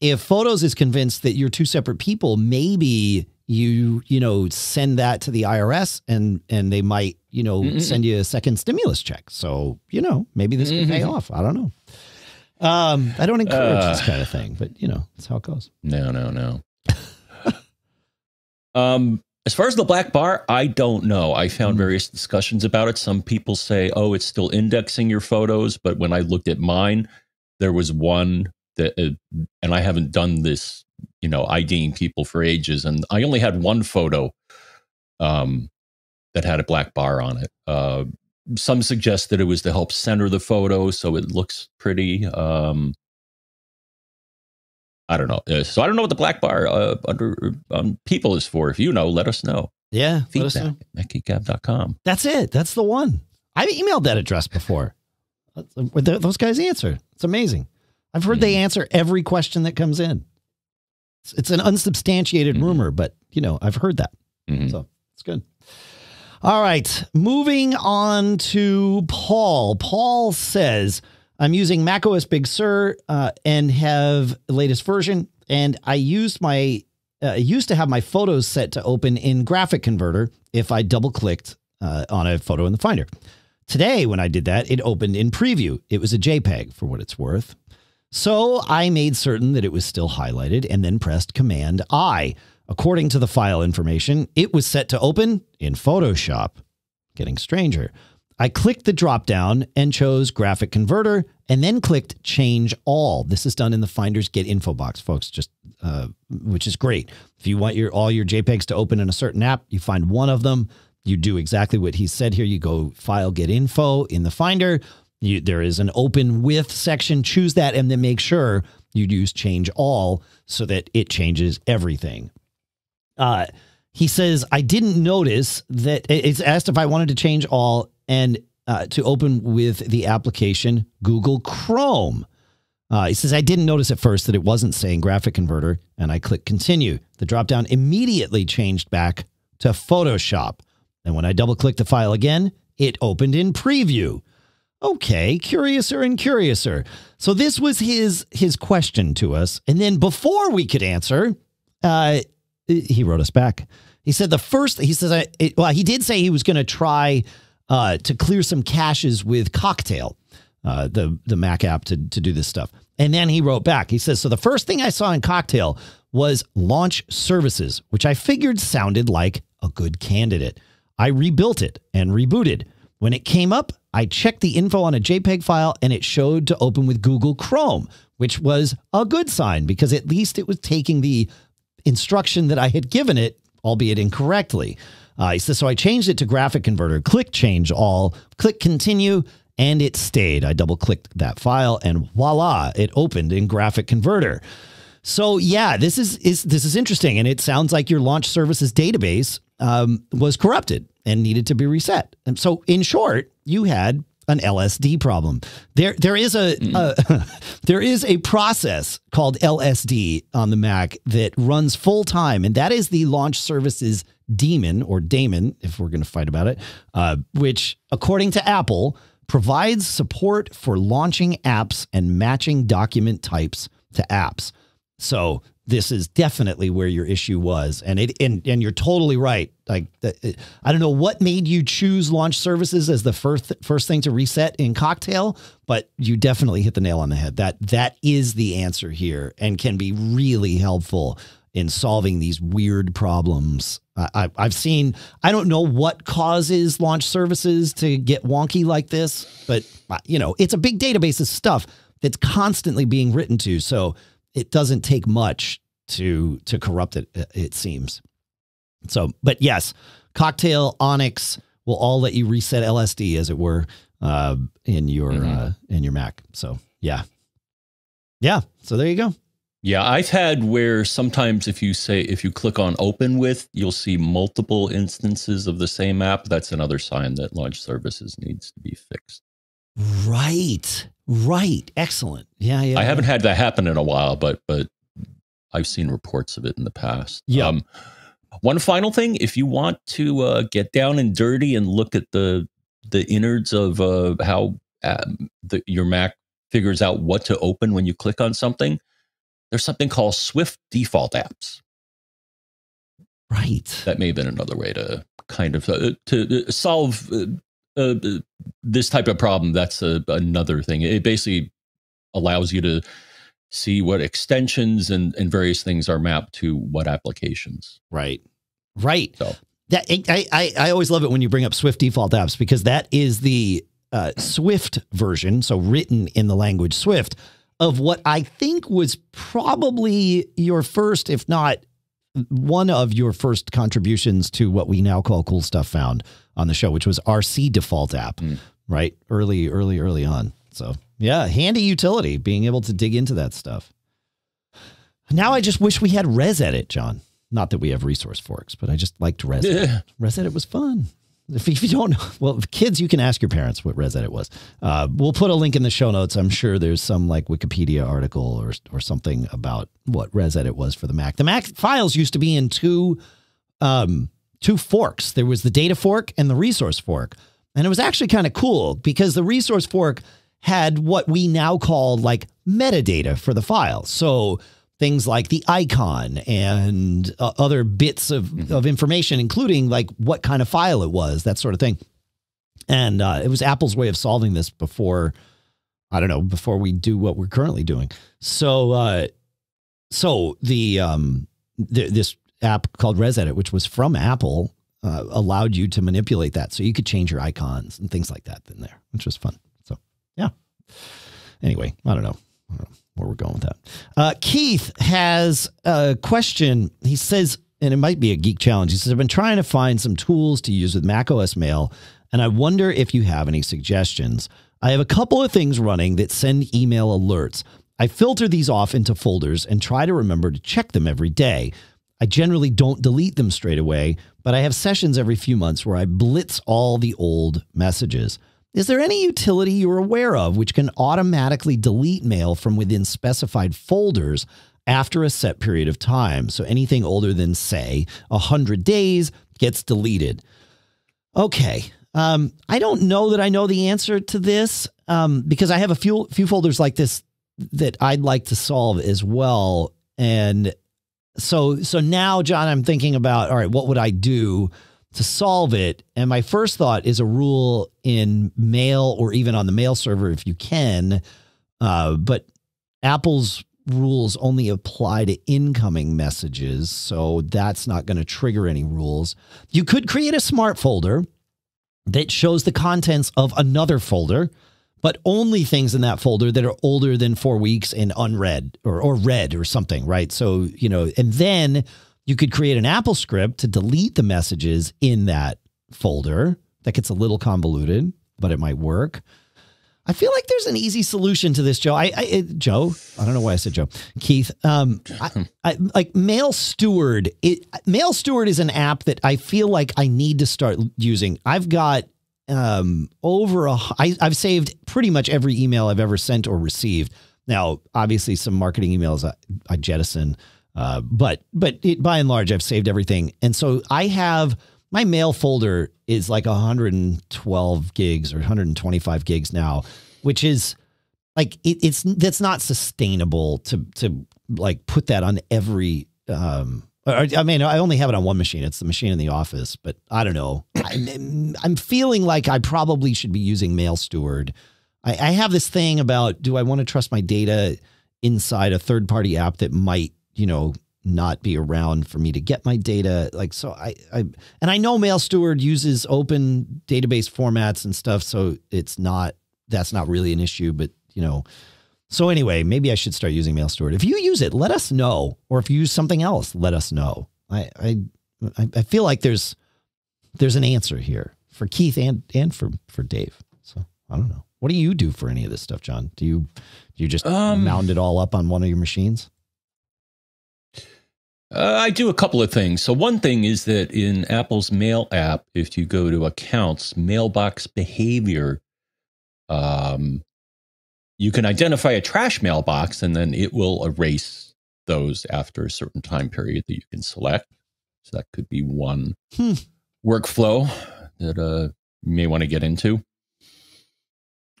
if Photos is convinced that you're two separate people, maybe you send that to the IRS and they might, send you a second stimulus check. So, maybe this could pay off. I don't know. I don't encourage this kind of thing, but that's how it goes. No. As far as the black bar, I don't know. I found various discussions about it. Some people say, oh, it's still indexing your photos. But when I looked at mine, there was one that, and I haven't done this you know, IDing people for ages. And I only had one photo that had a black bar on it. Some suggest that it was to help center the photo so it looks pretty. I don't know. So I don't know what the black bar under people is for. If you know, let us know. Yeah. Feedback at MacGeekGab.com. That's it. That's the one. I've emailed that address before. Those guys answer. It's amazing. I've heard they answer every question that comes in. It's an unsubstantiated rumor, but, you know, I've heard that. So it's good. All right. Moving on to Paul. Paul says, I'm using macOS Big Sur and have the latest version. And I used to have my photos set to open in Graphic Converter if I double clicked on a photo in the Finder. Today, when I did that, it opened in Preview. It was a JPEG for what it's worth. So I made certain that it was still highlighted and then pressed Command I. According to the file information, it was set to open in Photoshop. Getting stranger. I clicked the drop down and chose Graphic Converter and then clicked Change All. This is done in the Finder's Get Info box, folks, just which is great. If you want all your JPEGs to open in a certain app, you find one of them. You do exactly what he said here. You go File, Get Info in the Finder. There is an Open With section. Choose that and then make sure you use Change All so that it changes everything. He says, I didn't notice that it's asked if I wanted to change all and to open with the application Google Chrome. He says, I didn't notice at first that it wasn't saying Graphic Converter, and I click Continue. The dropdown immediately changed back to Photoshop. And when I double-clicked the file again, it opened in Preview. Okay, curiouser and curiouser. So this was his question to us. And then before we could answer, he wrote us back. He said he did say he was going to try to clear some caches with Cocktail, the Mac app to do this stuff. And then he wrote back. He says, so the first thing I saw in Cocktail was launch services, which I figured sounded like a good candidate. I rebuilt it and rebooted. When it came up, I checked the info on a JPEG file and it showed to open with Google Chrome, which was a good sign because at least it was taking the instruction that I had given it, albeit incorrectly. He says, so I changed it to Graphic Converter, click Change All, click Continue, and it stayed. I double clicked that file and voila, it opened in Graphic Converter. So yeah, this is interesting. And it sounds like your launch services database was corrupted and needed to be reset. And so in short, you had an LSD problem. There is a process called LSD on the Mac that runs full time, and that is the launch services daemon, or daemon, if we're going to fight about it, which, according to Apple, provides support for launching apps and matching document types to apps. So this is definitely where your issue was, and you're totally right. Like, I don't know what made you choose launch services as the first thing to reset in Cocktail, but you definitely hit the nail on the head. That is the answer here, and can be really helpful in solving these weird problems. I've seen. I don't know what causes launch services to get wonky like this, but you know, it's a big database of stuff that's constantly being written to. So it doesn't take much to corrupt it, it seems. So, but yes, Cocktail, Onyx will all let you reset LSD, as it were, in your Mac. So yeah. Yeah. So there you go. Yeah. I've had where sometimes if you click on open with, you'll see multiple instances of the same app. That's another sign that launch services needs to be fixed. Right. Right. Excellent. Yeah. Yeah. I haven't had that happen in a while, but I've seen reports of it in the past. Yeah. One final thing, if you want to get down and dirty and look at the innards of how your Mac figures out what to open when you click on something, there's something called Swift default apps. Right. That may have been another way to kind of to solve this type of problem. That's another thing. It basically allows you to see what extensions and various things are mapped to what applications. Right. Right. So that I always love it when you bring up Swift default apps, because that is the Swift version. So written in the language Swift of what I think was probably your first, if not one of your first contributions to what we now call Cool Stuff Found on the show, which was RC default app, right? Early on. So yeah, handy utility, being able to dig into that stuff. Now I just wish we had ResEdit, John. Not that we have resource forks, but I just liked ResEdit. Yeah. ResEdit was fun. If you don't know, well, kids, you can ask your parents what ResEdit was. We'll put a link in the show notes. I'm sure there's some like Wikipedia article or something about what ResEdit was for the Mac. The Mac files used to be in two forks. There was the data fork and the resource fork. And it was actually kind of cool because the resource fork had what we now call like metadata for the file. So things like the icon and other bits of information, including like what kind of file it was, that sort of thing. And it was Apple's way of solving this before, I don't know, before we do what we're currently doing. So, this app called ResEdit, which was from Apple, allowed you to manipulate that. So you could change your icons and things like that in there, which was fun. So yeah. Anyway, I don't know where we're going with that. Keith has a question. He says, and it might be a geek challenge. He says, I've been trying to find some tools to use with macOS Mail, and I wonder if you have any suggestions. I have a couple of things running that send email alerts. I filter these off into folders and try to remember to check them every day. I generally don't delete them straight away, but I have sessions every few months where I blitz all the old messages. Is there any utility you're aware of which can automatically delete mail from within specified folders after a set period of time? So anything older than, say, 100 days gets deleted. Okay. I don't know that I know the answer to this because I have a few folders like this that I'd like to solve as well. And so now, John, I'm thinking about, all right, what would I do to solve it? And my first thought is a rule in Mail or even on the Mail server if you can, but Apple's rules only apply to incoming messages, so that's not going to trigger any rules. You could create a smart folder that shows the contents of another folder, but only things in that folder that are older than 4 weeks and unread or read or something, right? So, you know, and then you could create an Apple script to delete the messages in that folder. That gets a little convoluted, but it might work. I feel like there's an easy solution to this, Joe. I don't know why I said Joe. Keith, like Mail Steward. Mail Steward is an app that I feel like I need to start using. I've got I've saved pretty much every email I've ever sent or received. Now, obviously, some marketing emails I jettison. But by and large, I've saved everything. And so I have, my mail folder is like 112 gigs or 125 gigs now, which is like, that's not sustainable to like put that on every, I mean, I only have it on one machine. It's the machine in the office, but I don't know. I'm feeling like I probably should be using Mail Steward. I have this thing about, do I want to trust my data inside a third-party app that might, you know, not be around for me to get my data. Like, so I know Mail Steward uses open database formats and stuff. So that's not really an issue, but you know, so anyway, maybe I should start using Mail Steward. If you use it, let us know. Or if you use something else, let us know. I feel like there's an answer here for Keith and for Dave. So I don't know. What do you do for any of this stuff, John? Do you just mound it all up on one of your machines? I do a couple of things. So one thing is that in Apple's Mail app, if you go to Accounts, Mailbox Behavior, you can identify a trash mailbox, and then it will erase those after a certain time period that you can select. So that could be one workflow that you may want to get into.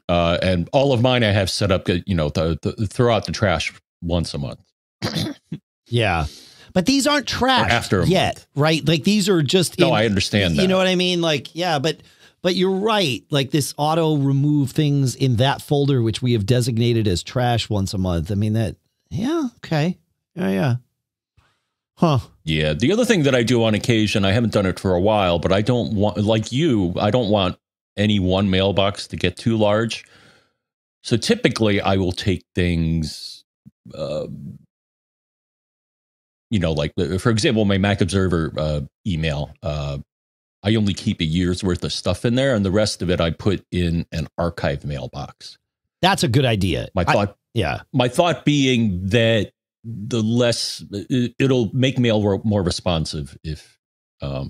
And all of mine I have set up, you know, throw out the trash once a month. Yeah. But these aren't trash after yet, month. Right? Like these are just, no, I understand that. You know what I mean? Like, yeah, but you're right. Like this auto remove things in that folder, which we have designated as trash once a month. I mean that, yeah. Okay. Yeah. Yeah. Huh? Yeah. The other thing that I do on occasion, I haven't done it for a while, but I don't want, like you, I don't want any one mailbox to get too large. So typically I will take things, you know, like, for example, my Mac Observer email, I only keep a year's worth of stuff in there, and the rest of it I put in an archive mailbox. That's a good idea. My thought, my thought being that the less, it'll make mail more responsive if there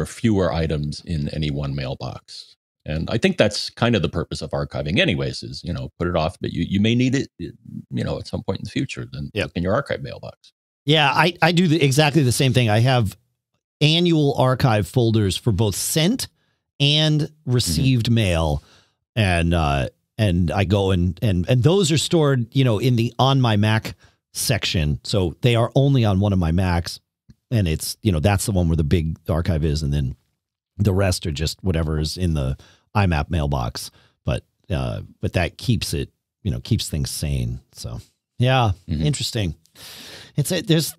are fewer items in any one mailbox. And I think that's kind of the purpose of archiving anyways, is, you know, put it off, but you may need it, you know, at some point in the future, then look in your archive mailbox. Yeah, I do exactly the same thing. I have annual archive folders for both sent and received mail. And I go and those are stored, you know, in the on my Mac section. So they are only on one of my Macs, and it's, you know, that's the one where the big archive is. And then the rest are just whatever is in the IMAP mailbox, but that keeps it, you know, keeps things sane. So yeah, interesting. There's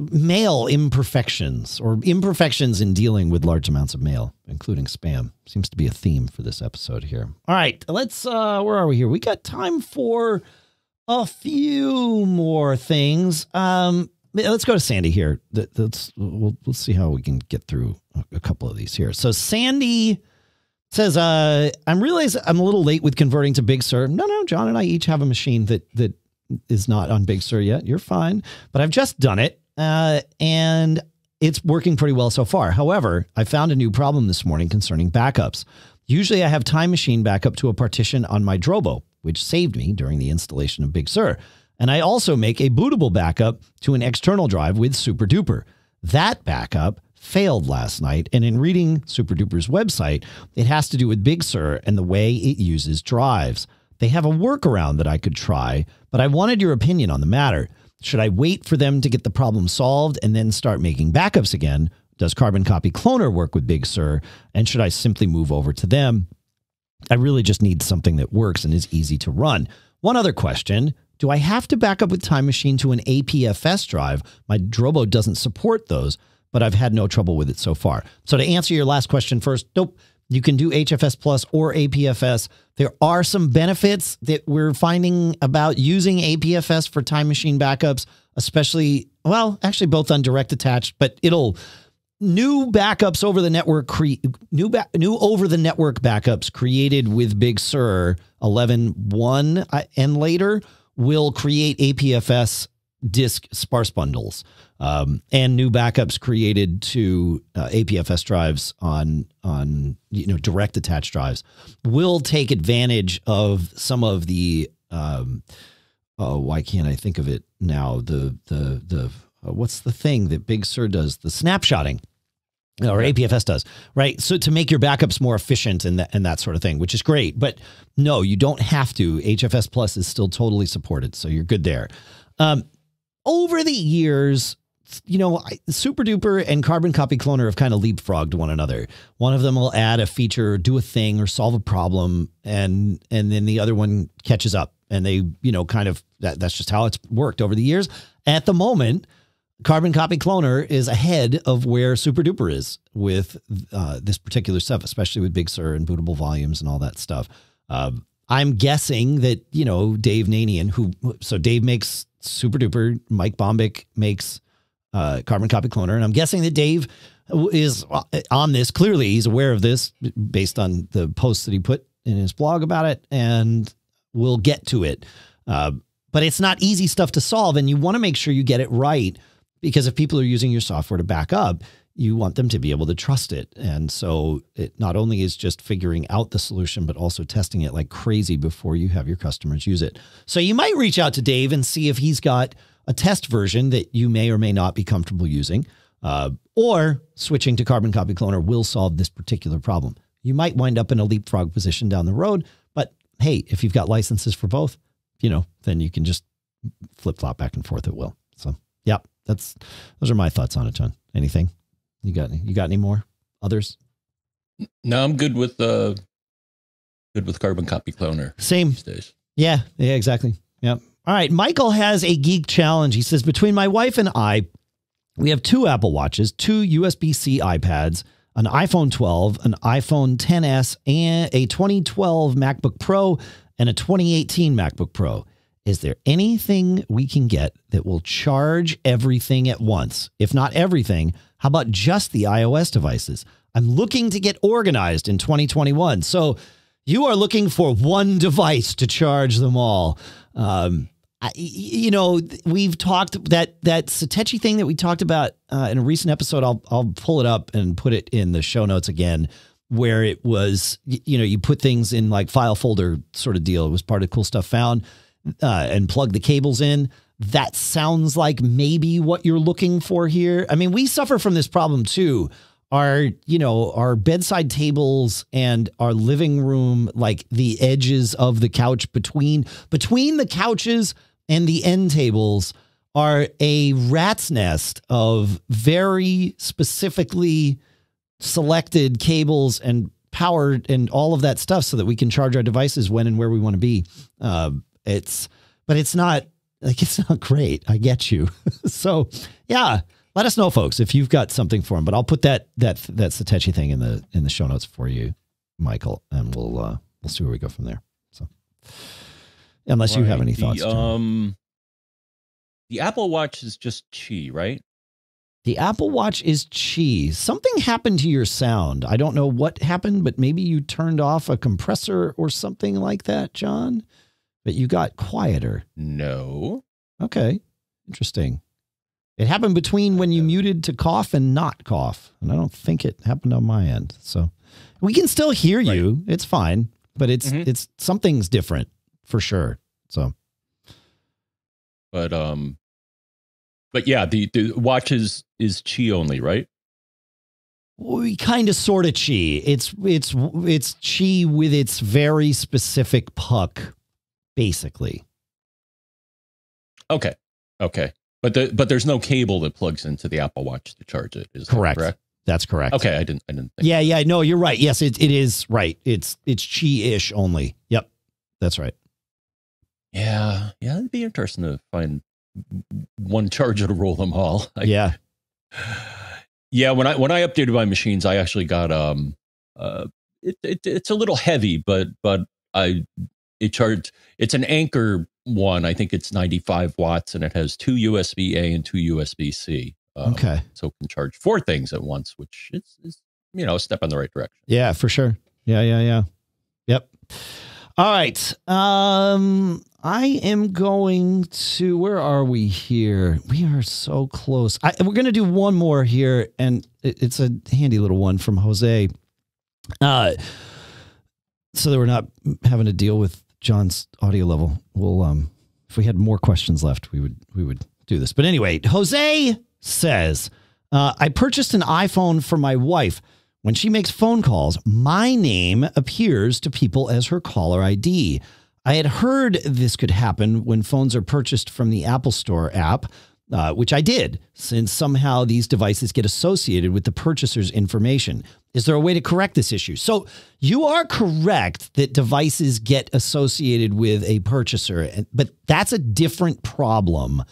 mail imperfections, or imperfections in dealing with large amounts of mail, including spam. Seems to be a theme for this episode here. All right, let's, where are we here? We got time for a few more things. Let's go to Sandy here. We'll see how we can get through a couple of these here. So Sandy says, I'm realizing I'm a little late with converting to Big Sur. No, John and I each have a machine that is not on Big Sur yet. You're fine. But I've just done it, and it's working pretty well so far. However, I found a new problem this morning concerning backups. Usually I have Time Machine backup to a partition on my Drobo, which saved me during the installation of Big Sur. And I also make a bootable backup to an external drive with SuperDuper. That backup failed last night, and in reading SuperDuper's website, it has to do with Big Sur and the way it uses drives. They have a workaround that I could try, but I wanted your opinion on the matter. Should I wait for them to get the problem solved and then start making backups again? Does Carbon Copy Cloner work with Big Sur, and should I simply move over to them? I really just need something that works and is easy to run. One other question. Do I have to back up with Time Machine to an APFS drive? My Drobo doesn't support those, but I've had no trouble with it so far. So to answer your last question first, nope, you can do HFS Plus or APFS. There are some benefits that we're finding about using APFS for Time Machine backups, especially, well, actually both on direct attached, but it'll... New backups over the network, new over the network backups created with Big Sur 11.1 and later will create APFS disk sparse bundles, and new backups created to APFS drives on direct attached drives will take advantage of some of the why can't I think of it now, the what's the thing that Big Sur does, the snapshotting. Or APFS does, right? So to make your backups more efficient and that sort of thing, which is great. But no, you don't have to. HFS Plus is still totally supported, so you're good there. Over the years, you know, SuperDuper and Carbon Copy Cloner have kind of leapfrogged one another. One of them will add a feature, do a thing, or solve a problem, and then the other one catches up. And they, you know, kind of that's just how it's worked over the years. At the moment, Carbon Copy Cloner is ahead of where SuperDuper is with this particular stuff, especially with Big Sur and bootable volumes and all that stuff. I'm guessing that, you know, Dave Nanian, so Dave makes SuperDuper, Mike Bombick makes Carbon Copy Cloner, and I'm guessing that Dave is on this. Clearly, he's aware of this based on the posts that he put in his blog about it, and we'll get to it. But it's not easy stuff to solve, and you want to make sure you get it right. Because if people are using your software to back up, you want them to be able to trust it. And so it not only is just figuring out the solution, but also testing it like crazy before you have your customers use it. So you might reach out to Dave and see if he's got a test version that you may or may not be comfortable using, or switching to Carbon Copy Cloner will solve this particular problem. You might wind up in a leapfrog position down the road, but hey, if you've got licenses for both, you know, then you can just flip-flop back and forth at will. So, yeah. Those are my thoughts on it, John. Anything you got any more others? No, I'm good with Carbon Copy Cloner. Same. These days. Yeah, exactly. Yep. All right. Michael has a geek challenge. He says, between my wife and I, we have 2 Apple Watches, 2 USB-C iPads, an iPhone 12, an iPhone XS, and a 2012 MacBook Pro, and a 2018 MacBook Pro. Is there anything we can get that will charge everything at once? If not everything, how about just the iOS devices? I'm looking to get organized in 2021. So you are looking for one device to charge them all. You know, we've talked that Satechi thing that we talked about in a recent episode. I'll pull it up and put it in the show notes again, where it was, you know, you put things in like file folder sort of deal. It was part of Cool Stuff Found, and plug the cables in. That sounds like maybe what you're looking for here. I mean, we suffer from this problem too. Our bedside tables and our living room, like the edges of the couch between the couches and the end tables, are a rat's nest of very specifically selected cables and power and all of that stuff so that we can charge our devices when and where we want to be. But it's not like, it's not great. I get you. So yeah. Let us know, folks, if you've got something for them. But I'll put that Satechi thing in the show notes for you, Michael, and we'll see where we go from there. So, unless you have any thoughts, the Apple Watch is just chi, right? The Apple Watch is chi. Something happened to your sound. I don't know what happened, but maybe you turned off a compressor or something like that, John. But you got quieter. No. Okay. Interesting. It happened between when you muted to cough and not cough. And I don't think it happened on my end. So we can still hear you. Right. It's fine, but it's something's different for sure. So, but yeah, the watch is chi only, right? We kind of sort of chi. It's chi with its very specific puck, basically. Okay. Okay. But there's no cable that plugs into the Apple Watch to charge it. Is correct. That correct? That's correct. Okay, I didn't think. Yeah, yeah, no, you're right. Yes, it is right. It's chi-ish only. Yep, that's right. Yeah, yeah, it'd be interesting to find one charger to roll them all. Yeah, yeah. When I updated my machines, I actually got it's a little heavy, but it charged. It's an Anchor one. I think it's 95 watts and it has 2 USB-A and 2 USB-C. Okay. So it can charge 4 things at once, which is, you know, a step in the right direction. Yeah, for sure. Yeah, yeah, yeah. Yep. All right. I am going to, where are we here? We are so close. We're going to do one more here, and it's a handy little one from Jose. So that we're not having to deal with John's audio level. We'll, if we had more questions left, we would do this. But anyway, Jose says, I purchased an iPhone for my wife. When she makes phone calls, my name appears to people as her caller ID. I had heard this could happen when phones are purchased from the Apple Store app, which I did, since somehow these devices get associated with the purchaser's information. Is there a way to correct this issue? So you are correct that devices get associated with a purchaser, but that's a different problem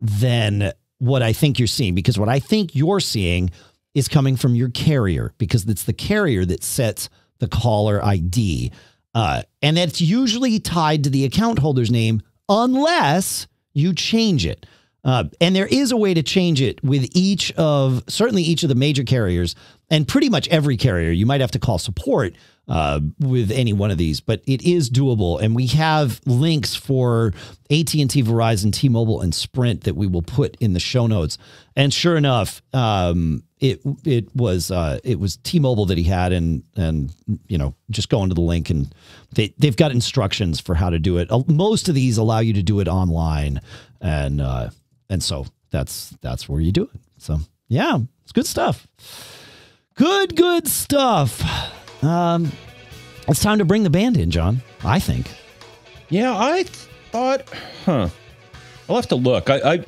than what I think you're seeing, because what I think you're seeing is coming from your carrier, because it's the carrier that sets the caller ID. And that's usually tied to the account holder's name unless you change it. And there is a way to change it with certainly each of the major carriers, and pretty much every carrier. You might have to call support with any one of these, but it is doable. And we have links for AT&T, Verizon, T-Mobile, and Sprint that we will put in the show notes. And sure enough, it was T-Mobile that he had, and you know, just go into the link and they've got instructions for how to do it. Most of these allow you to do it online, and so that's where you do it. So yeah, it's good stuff. Good stuff. It's time to bring the band in, John, I think. Yeah, I thought, I'll have to look. I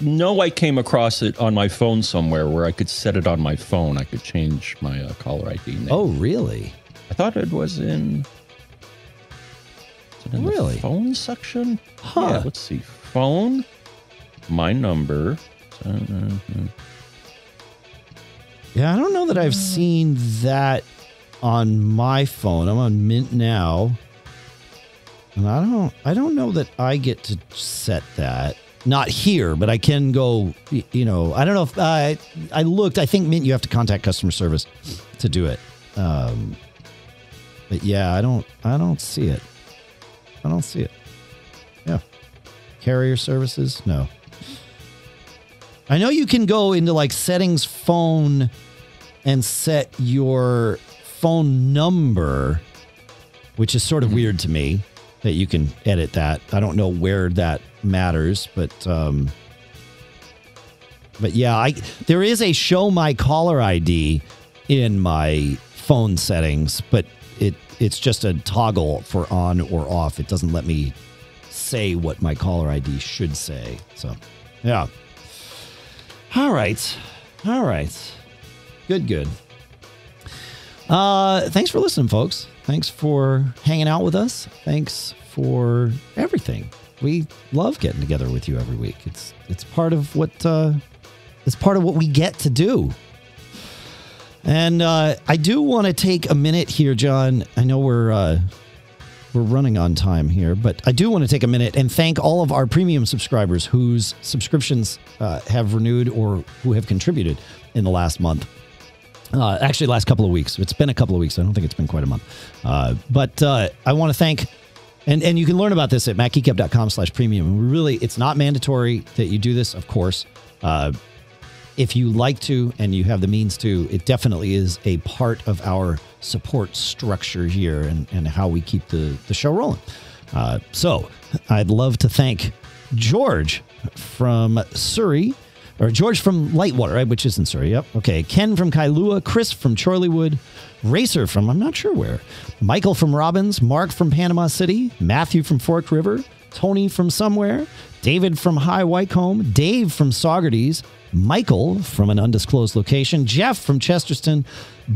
know I came across it on my phone somewhere where I could set it on my phone. I could change my caller ID name. Oh, really? I thought it was in, the phone section? Huh. Yeah, let's see. Phone, my number. Yeah, I don't know that I've seen that on my phone. I'm on Mint now. And I don't know that I get to set that. Not here, but I can go, you know, I don't know if I looked, I think Mint, you have to contact customer service to do it. But yeah, I don't see it. I don't see it. Yeah. Carrier services? No. I know you can go into like settings, phone, and set your phone number, which is sort of weird to me that you can edit that. I don't know where that matters, but yeah, there is a show my caller ID in my phone settings, but it's just a toggle for on or off. It doesn't let me say what my caller ID should say. So yeah. All right. Good. Thanks for listening, folks. Thanks for hanging out with us. Thanks for everything. We love getting together with you every week. It's part of what we get to do. And I do want to take a minute here, John. I know we're running on time here, but I do want to take a minute and thank all of our premium subscribers whose subscriptions have renewed or who have contributed in the last month. Actually, last couple of weeks. It's been a couple of weeks. I don't think it's been quite a month. But I want to thank, and you can learn about this at MacGeekGab.com/premium. Really, it's not mandatory that you do this, of course. If you like to and you have the means to, it definitely is a part of our support structure here and how we keep the show rolling. So I'd love to thank George from Surrey, or George from Lightwater, right? Which is in Surrey. Yep. Okay. Ken from Kailua, Chris from Chorleywood, Racer from I'm not sure where, Michael from Robbins, Mark from Panama City, Matthew from Fork River, Tony from somewhere, David from High Wycombe, Dave from Saugerties, Michael from an undisclosed location, Jeff from Chesterton,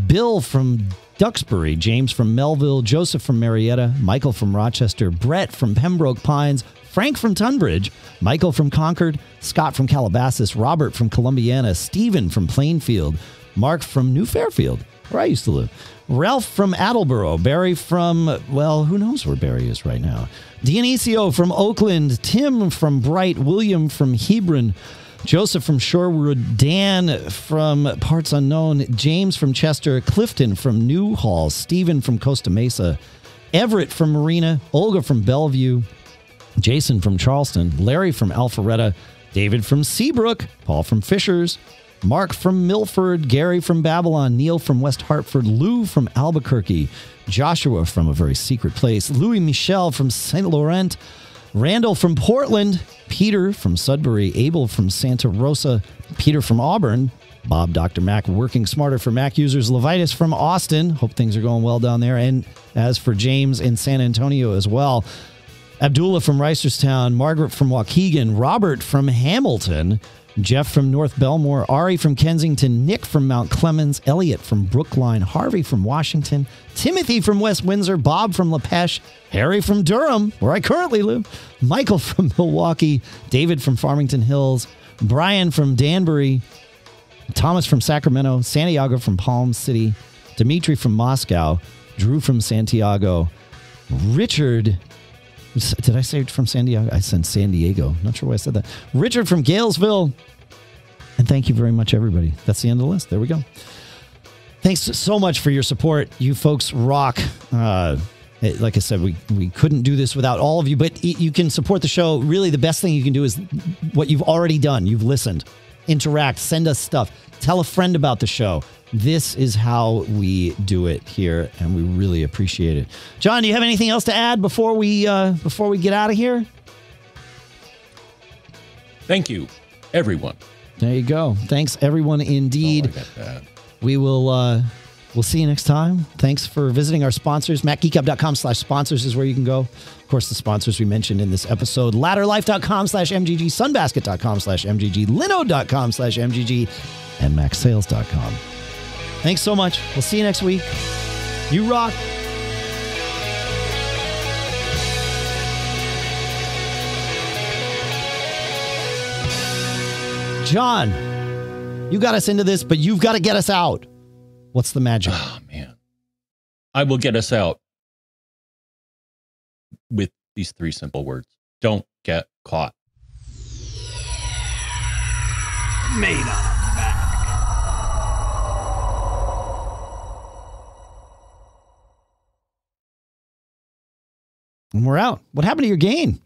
Bill from Duxbury, James from Melville, Joseph from Marietta, Michael from Rochester, Brett from Pembroke Pines, Frank from Tunbridge, Michael from Concord, Scott from Calabasas, Robert from Columbiana, Stephen from Plainfield, Mark from New Fairfield, where I used to live, Ralph from Attleboro, Barry from, well, who knows where Barry is right now, Dionisio from Oakland, Tim from Bright, William from Hebron, Joseph from Shorewood, Dan from Parts Unknown, James from Chester, Clifton from Newhall, Stephen from Costa Mesa, Everett from Marina, Olga from Bellevue, Jason from Charleston, Larry from Alpharetta, David from Seabrook, Paul from Fishers, Mark from Milford, Gary from Babylon, Neil from West Hartford, Lou from Albuquerque, Joshua from a very secret place, Louis Michel from St. Laurent, Randall from Portland, Peter from Sudbury, Abel from Santa Rosa, Peter from Auburn, Bob, Dr. Mac, working smarter for Mac users, Levitas from Austin. Hope things are going well down there. And as for James in San Antonio as well, Abdullah from Reisterstown, Margaret from Waukegan, Robert from Hamilton, Jeff from North Belmore, Ari from Kensington, Nick from Mount Clemens, Elliot from Brookline, Harvey from Washington, Timothy from West Windsor, Bob from Lepesh, Harry from Durham, where I currently live, Michael from Milwaukee, David from Farmington Hills, Brian from Danbury, Thomas from Sacramento, Santiago from Palm City, Dimitri from Moscow, Drew from Santiago, Richard... Did I say from San Diego? I said San Diego. Not sure why I said that. Richard from Galesville. And thank you very much, everybody. That's the end of the list. There we go. Thanks so much for your support. You folks rock. Like I said, we couldn't do this without all of you, but you can support the show. Really, the best thing you can do is what you've already done. You've listened, interact, send us stuff, tell a friend about the show. This is how we do it here, and we really appreciate it. John, do you have anything else to add before we get out of here? Thank you, everyone. There you go. Thanks, everyone, indeed. Oh, I got that. We will we'll see you next time. Thanks for visiting our sponsors. MacGeekGab.com/sponsors is where you can go. Of course, the sponsors we mentioned in this episode: Ladderlife.com/MGG, Sunbasket.com/MGG, Linode.com/MGG, and MacSales.com. Thanks so much. We'll see you next week. You rock. John, you got us into this, but you've got to get us out. What's the magic? Oh, man. I will get us out with these three simple words. Don't get caught. Made up. And we're out. What happened to your game?